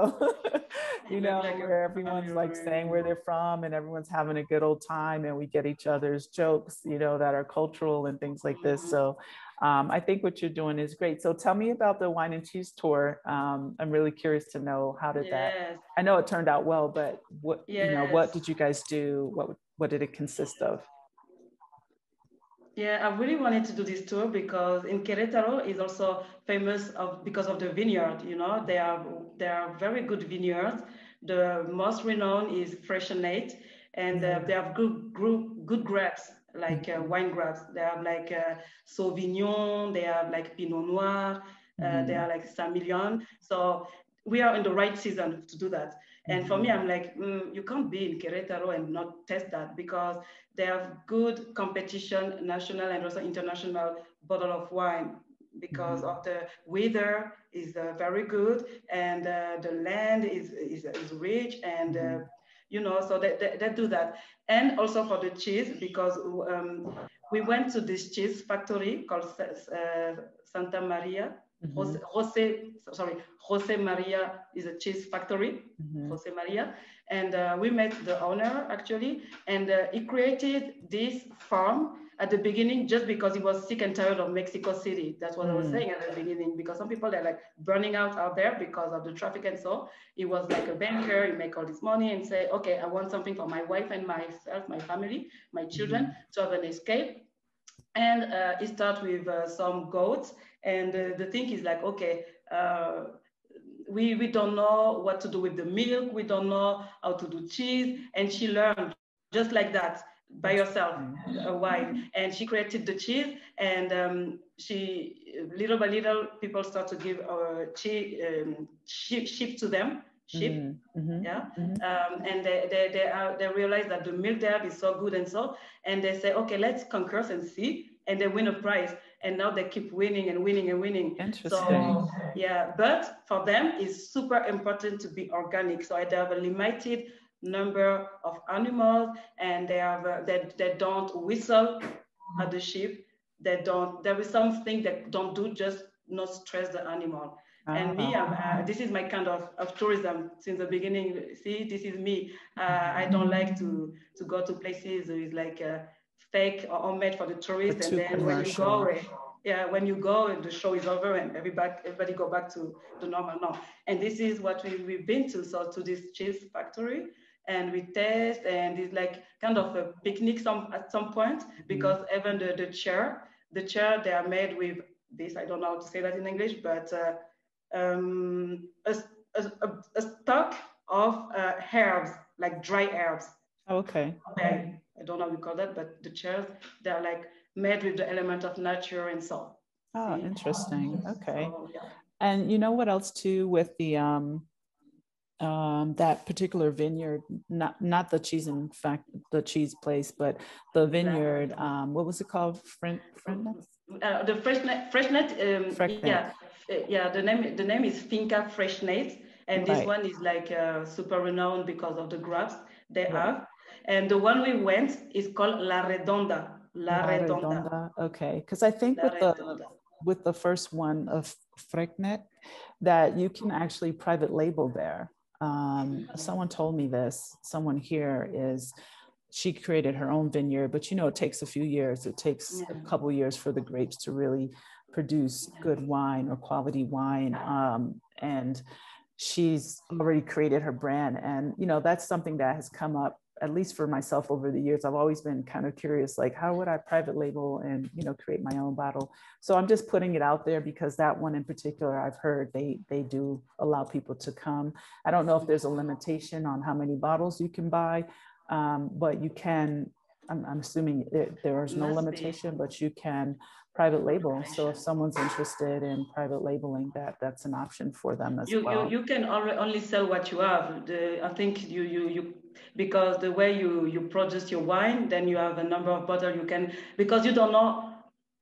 you know, like where everyone's like saying where they're from and everyone's having a good old time and we get each other's jokes, you know, that are cultural and things like this. So um, I think what you're doing is great. So tell me about the wine and cheese tour. Um, I'm really curious to know how did yes. that, I know it turned out well, but what, yes. you know, what did you guys do? What, what did it consist of? Yeah, I really wanted to do this tour because in Querétaro is also famous of, because of the vineyard, you know, there are, there are very good vineyards. The most renowned is Freixenet, and uh, they have good, good, good grapes, like uh, wine grapes. They have like uh, Sauvignon, they have like Pinot Noir, uh, mm-hmm. they are like Semillon. So we are in the right season to do that. And for me, I'm like, mm, you can't be in Querétaro and not test that because they have good competition, national and also international bottle of wine because mm-hmm. of the weather is uh, very good and uh, the land is, is, is rich and, uh, you know, so they, they, they do that. And also for the cheese because um, we went to this cheese factory called uh, Santa Maria. Mm-hmm. Jose, Jose, sorry, Jose Maria is a cheese factory, mm-hmm. Jose Maria, and uh, we met the owner actually, and uh, he created this farm at the beginning just because he was sick and tired of Mexico City. That's what mm. I was saying at the beginning, because some people they're like burning out out there because of the traffic and so. He was like a banker, he make all this money and say, okay, I want something for my wife and myself, my family, my children mm-hmm. to have an escape. And uh, he starts with uh, some goats. And uh, the thing is like, okay, uh, we, we don't know what to do with the milk. We don't know how to do cheese. And she learned just like that by herself a while. And she created the cheese. And um, she, little by little, people start to give uh, cheese, um, sheep, sheep to them. Sheep, mm-hmm. yeah, mm-hmm. Um, and they they they, are, they realize that the milk there is so good and so, and they say, okay, let's concurse and see, and they win a prize, and now they keep winning and winning and winning. Interesting. So, yeah, but for them, it's super important to be organic. So they have a limited number of animals, and they have a, they they don't whistle at the sheep. They don't. There is something that don't do just not stress the animal. And me, I'm, uh, this is my kind of, of tourism since the beginning. See, this is me. Uh, I don't like to, to go to places that is like uh, fake or homemade for the tourists. And then when you go, yeah, when you go, the show is over and everybody, everybody go back to the normal now. And this is what we, we've been to. So to this cheese factory and we taste and it's like kind of a picnic some, at some point because mm. even the, the chair, the chair they are made with this, I don't know how to say that in English, but uh, um a, a, a stock of uh, herbs, like dry herbs. Okay. Okay, I don't know how we call that, but the chairs, they're like made with the element of nature and so. Oh, see? Interesting. Okay. So, yeah. And you know what else too with the um um that particular vineyard, not not the cheese, in fact the cheese place, but the vineyard, um what was it called? Fren Frennet? Uh, the Freixenet, Freixenet, um, Freixenet. yeah, yeah. The name, the name is Finca Freixenet, and right. this one is like uh, super renowned because of the grapes they right. have. And the one we went is called La Redonda. La, La Redonda. Redonda. Okay, because I think La with Redonda. the with the first one of Freixenet, that you can actually private label there. Um, someone told me this. Someone here is. She created her own vineyard, but you know, it takes a few years. It takes yeah. a couple years for the grapes to really produce good wine or quality wine. Um, and she's already created her brand. And, you know, that's something that has come up, at least for myself over the years. I've always been kind of curious, like how would I private label and, you know, create my own bottle? So I'm just putting it out there because that one in particular, I've heard they, they do allow people to come. I don't know if there's a limitation on how many bottles you can buy, Um, but you can, I'm, I'm assuming it, there is no limitation, but you can private label. So if someone's interested in private labeling, that that's an option for them as you, well. You, you can only sell what you have. The, I think you, you, you, because the way you, you produce your wine, then you have a number of bottles you can, because you don't know,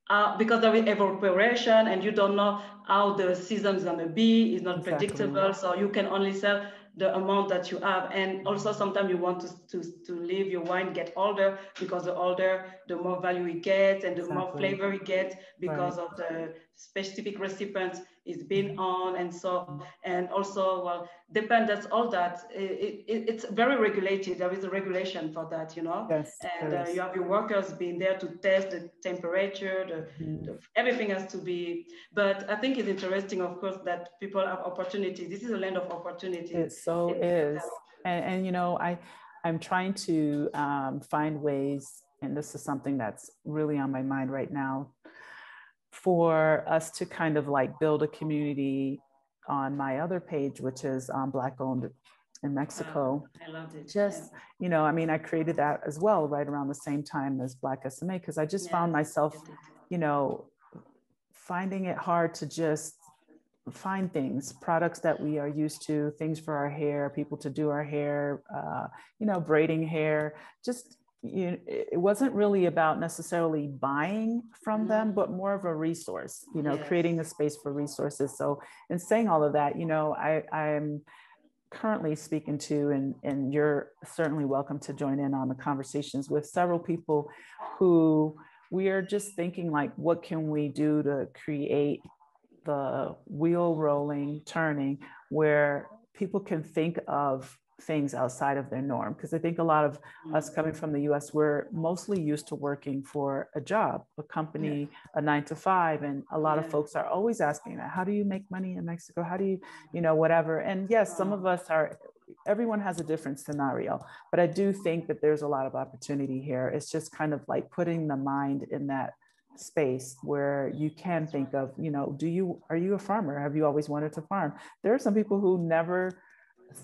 uh, because there is evaporation and you don't know how the season's gonna be, it's not exactly. predictable. So you can only sell the amount that you have. And also sometimes you want to, to, to leave your wine get older, because the older, the more value it gets and the exactly. more flavor it gets because right. of the specific recipient it's been on. And so, and also, well, depend, that's all that, it, it, it's very regulated. There is a regulation for that, you know? Yes, and uh, you have your workers being there to test the temperature, the, mm. the, everything has to be, but I think it's interesting, of course, that people have opportunities. This is a land of opportunities. It so it, is. And, and, you know, I, I'm trying to um, find ways, and this is something that's really on my mind right now, for us to kind of like build a community on my other page, which is um, Black owned in Mexico. Oh, I loved it. Just, yeah. you know, I mean, I created that as well, right around the same time as Black S M A, because I just yeah. found myself, you know, finding it hard to just find things, products that we are used to, things for our hair, people to do our hair, uh, you know, braiding hair, just, You, it wasn't really about necessarily buying from them, but more of a resource, you know, yes. creating a space for resources. So in saying all of that, you know, I, I'm currently speaking to, and, and you're certainly welcome to join in on the conversations with several people who we are just thinking like, what can we do to create the wheel rolling, turning, where people can think of things outside of their norm? Because I think a lot of us coming from the U S, we're mostly used to working for a job, a company, yeah. a nine to five. And a lot yeah. of folks are always asking that, how do you make money in Mexico? How do you, you know, whatever. And yes, some of us are, everyone has a different scenario, but I do think that there's a lot of opportunity here. It's just kind of like putting the mind in that space where you can think of, you know, do you, are you a farmer? Have you always wanted to farm? There are some people who never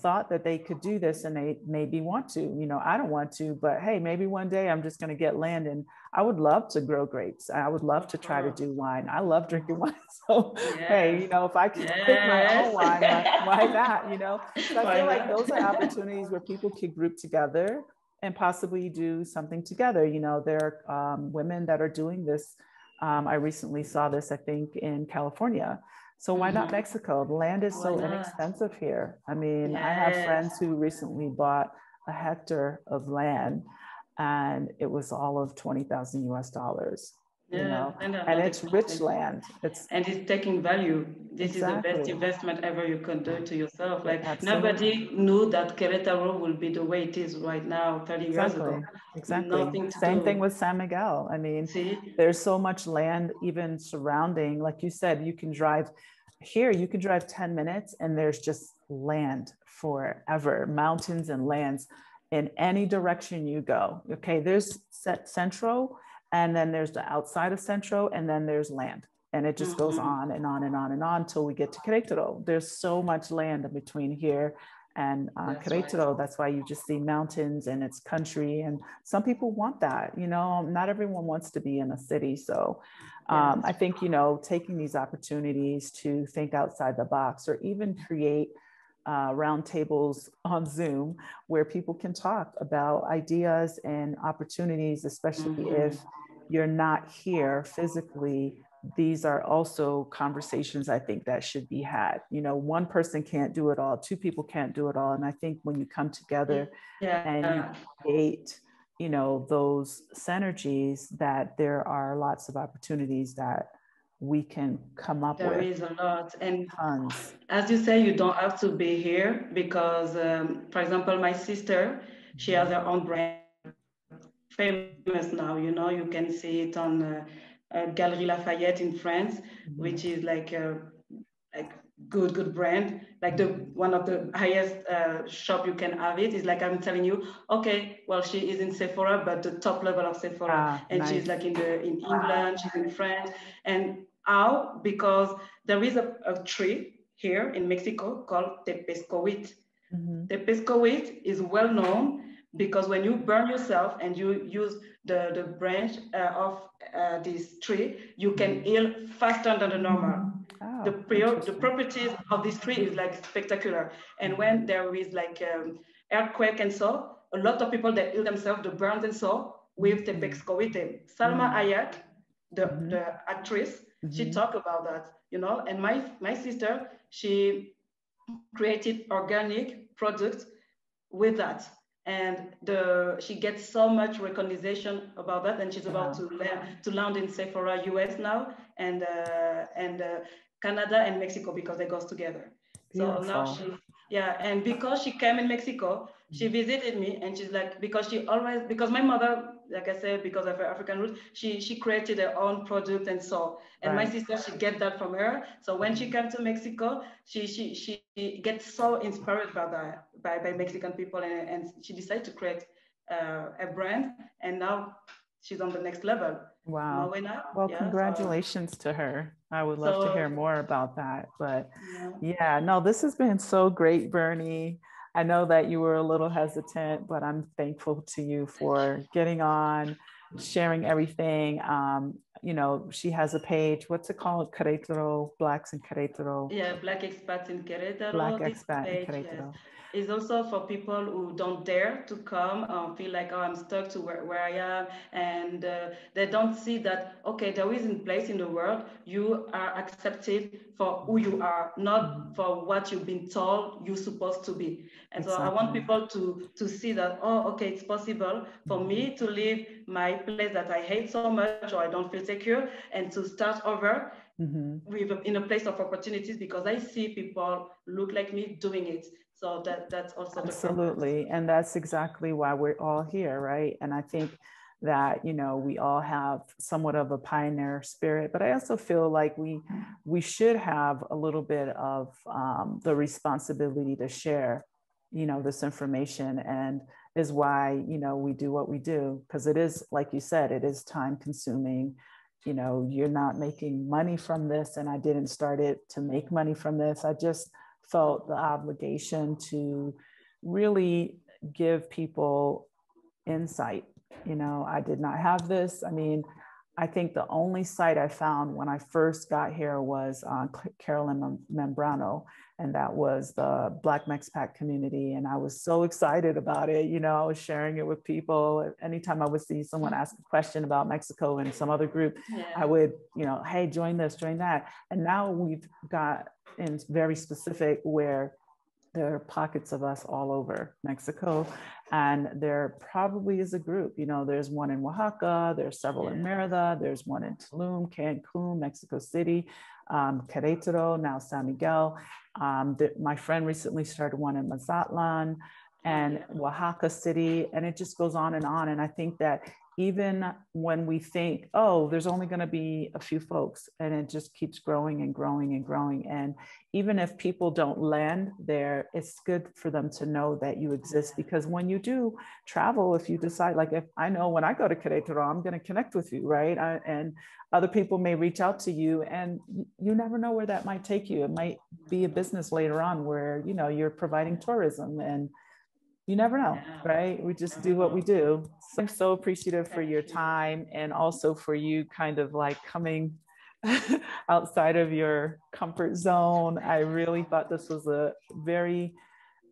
thought that they could do this, and they maybe want to, you know, I don't want to, but hey, maybe one day I'm just going to get land and I would love to grow grapes. I would love to try to do wine. I love drinking wine. So yes. hey, you know, if I can yes. pick my own wine, like, why not, you know? So I why feel not? Like those are opportunities where people could group together and possibly do something together. You know, there are um, women that are doing this. Um, I recently saw this, I think, in California. So why not Mexico? The land is so inexpensive here. I mean, yes. I have friends who recently bought a hectare of land and it was all of twenty thousand U S dollars, yeah. you know, and, and it's rich land. It's And it's taking value. This exactly. is the best investment ever you can do to yourself. Like Absolutely. Nobody knew that Querétaro will be the way it is right now, thirty exactly. years ago. Exactly. Nothing to Same do. Thing with San Miguel. I mean, See? There's so much land even surrounding, like you said, you can drive here, you can drive ten minutes and there's just land forever, mountains and lands in any direction you go. Okay. There's Centro and then there's the outside of Centro and then there's land. And it just mm-hmm. goes on and on and on and on until we get to Querétaro. There's so much land in between here and uh, that's Querétaro. Right. That's why you just see mountains and it's country. And some people want that, you know, not everyone wants to be in a city. So um, yeah, I think, you know, taking these opportunities to think outside the box or even create uh, round tables on Zoom where people can talk about ideas and opportunities, especially mm-hmm. if you're not here physically. These are also conversations I think that should be had. You know, one person can't do it all, two people can't do it all. And I think when you come together yeah. and you create, you know, those synergies, that there are lots of opportunities that we can come up there with. There is a lot. And tons. As you say, you don't have to be here because, um, for example, my sister, she has her own brand, famous now, you know, you can see it on uh, Uh, Galerie Lafayette in France, mm-hmm. which is like a like good good brand, like the one of the highest uh, shop you can have. It is like I'm telling you, okay, well she is in Sephora, but the top level of Sephora, ah, and nice. She's like in the in England, ah. she's in France, and how? Because there is a, a tree here in Mexico called tepezcohuite. Mm-hmm. Tepezcohuite is well known because when you burn yourself and you use the, the branch uh, of uh, this tree, you can heal faster than the normal. Oh, the, the properties of this tree is like spectacular. And when there is like um, earthquake and so, a lot of people that heal themselves, the burns and so, with tepezcohuite. Salma Hayek, the, mm-hmm. the actress, mm-hmm. she talked about that, you know, and my, my sister, she created organic products with that. And the, she gets so much recognition about that, and she's about wow. to learn, to land in Sephora, U S now, and uh, and uh, Canada and Mexico, because they go together. Beautiful. So now she, yeah, and because she came in Mexico, she visited me, and she's like, because she always, because my mother, like I said, because of her African roots, she she created her own product and so. And right. my sister, she get that from her. So when she came to Mexico, she she she gets so inspired by that, by, by Mexican people, and, and she decided to create uh, a brand. And now she's on the next level. Wow. Well, yeah, congratulations so. to her. I would love so, to hear more about that. But yeah. yeah, no, this has been so great, Bernie. I know that you were a little hesitant, but I'm thankful to you for getting on, sharing everything. Um, you know, she has a page, what's it called? Querétaro, Blacks in Querétaro. Yeah, Black Expats in Querétaro. Black Expat in Querétaro. It's also for people who don't dare to come or feel like, oh, I'm stuck to where, where I am. And uh, they don't see that, okay, there is a place in the world, you are accepted for who you are, not for what you've been told you're supposed to be. And exactly. so I want people to, to see that, oh, okay, it's possible for me to leave my place that I hate so much or I don't feel secure and to start over. Mm-hmm. With in a place of opportunities, because I see people look like me doing it. So that that's also absolutely, and that's exactly why we're all here, right? And I think that, you know, we all have somewhat of a pioneer spirit, but I also feel like we we should have a little bit of um, the responsibility to share, you know, this information, and is why, you know, we do what we do, because it is, like you said, it is time consuming. You know, you're not making money from this, and I didn't start it to make money from this. I just felt the obligation to really give people insight. You know, I did not have this. I mean, I think the only site I found when I first got here was on Carolyn Membrano, and that was the Black Expat community. And I was so excited about it. You know, I was sharing it with people. Anytime I would see someone ask a question about Mexico in some other group, yeah. I would, you know, hey, join this, join that. And now we've got in very specific where there are pockets of us all over Mexico. And there probably is a group, you know, there's one in Oaxaca, there's several in Merida, there's one in Tulum, Cancun, Mexico City, um, Querétaro, now San Miguel. Um, the, my friend recently started one in Mazatlan and Oaxaca City, and it just goes on and on. And I think that even when we think, oh, there's only going to be a few folks, and it just keeps growing and growing and growing. And even if people don't land there, it's good for them to know that you exist, because when you do travel, if you decide, like, if I know when I go to Querétaro, I'm going to connect with you, right? I, and other people may reach out to you, and you never know where that might take you. It might be a business later on where, you know, you're providing tourism, and you never know, right? We just do what we do. So I'm so appreciative for your time, and also for you kind of like coming outside of your comfort zone. I really thought this was a very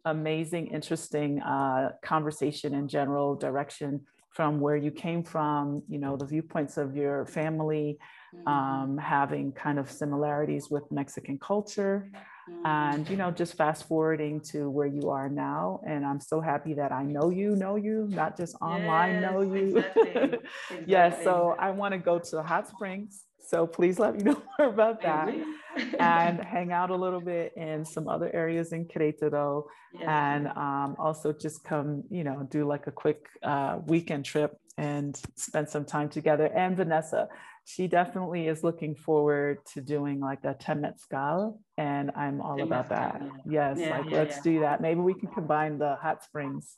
amazing, interesting uh, conversation in general direction from where you came from, you know, the viewpoints of your family, um, having kind of similarities with Mexican culture. And, you know, just fast forwarding to where you are now. And I'm so happy that I know you, know you, not just online, yes, know you. Exactly, exactly. Yeah, so I want to go to the hot springs. So please let me know more about that and hang out a little bit in some other areas in Querétaro. Yes. And um, also just come, you know, do like a quick uh, weekend trip and spend some time together. And Vanessa, she definitely is looking forward to doing like a Temazcal, and I'm all Temazcal, about that. Yeah. Yes, yeah, like yeah, let's yeah. do that. Maybe we can combine the hot springs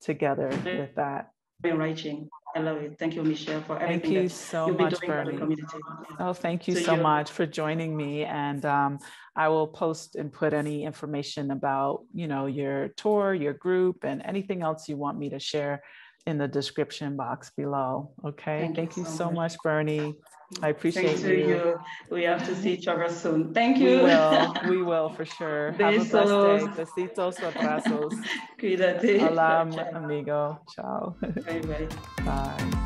together with that. Enriching. I love it. Thank you, Michelle, for everything. Thank you so you've been much, doing for the community. Oh, thank you so, so you. much for joining me. And um, I will post and put any information about, you know, your tour, your group, and anything else you want me to share in the description box below. Okay. Thank, thank you so, so much, much, Bernie. I appreciate you. you. We have to see each other soon. Thank you. We will. We will for sure. Besos. Have a blessed day. Besitos, abrazos. Cuídate. Hola, amigo. Ciao. Bye. Bye. Bye.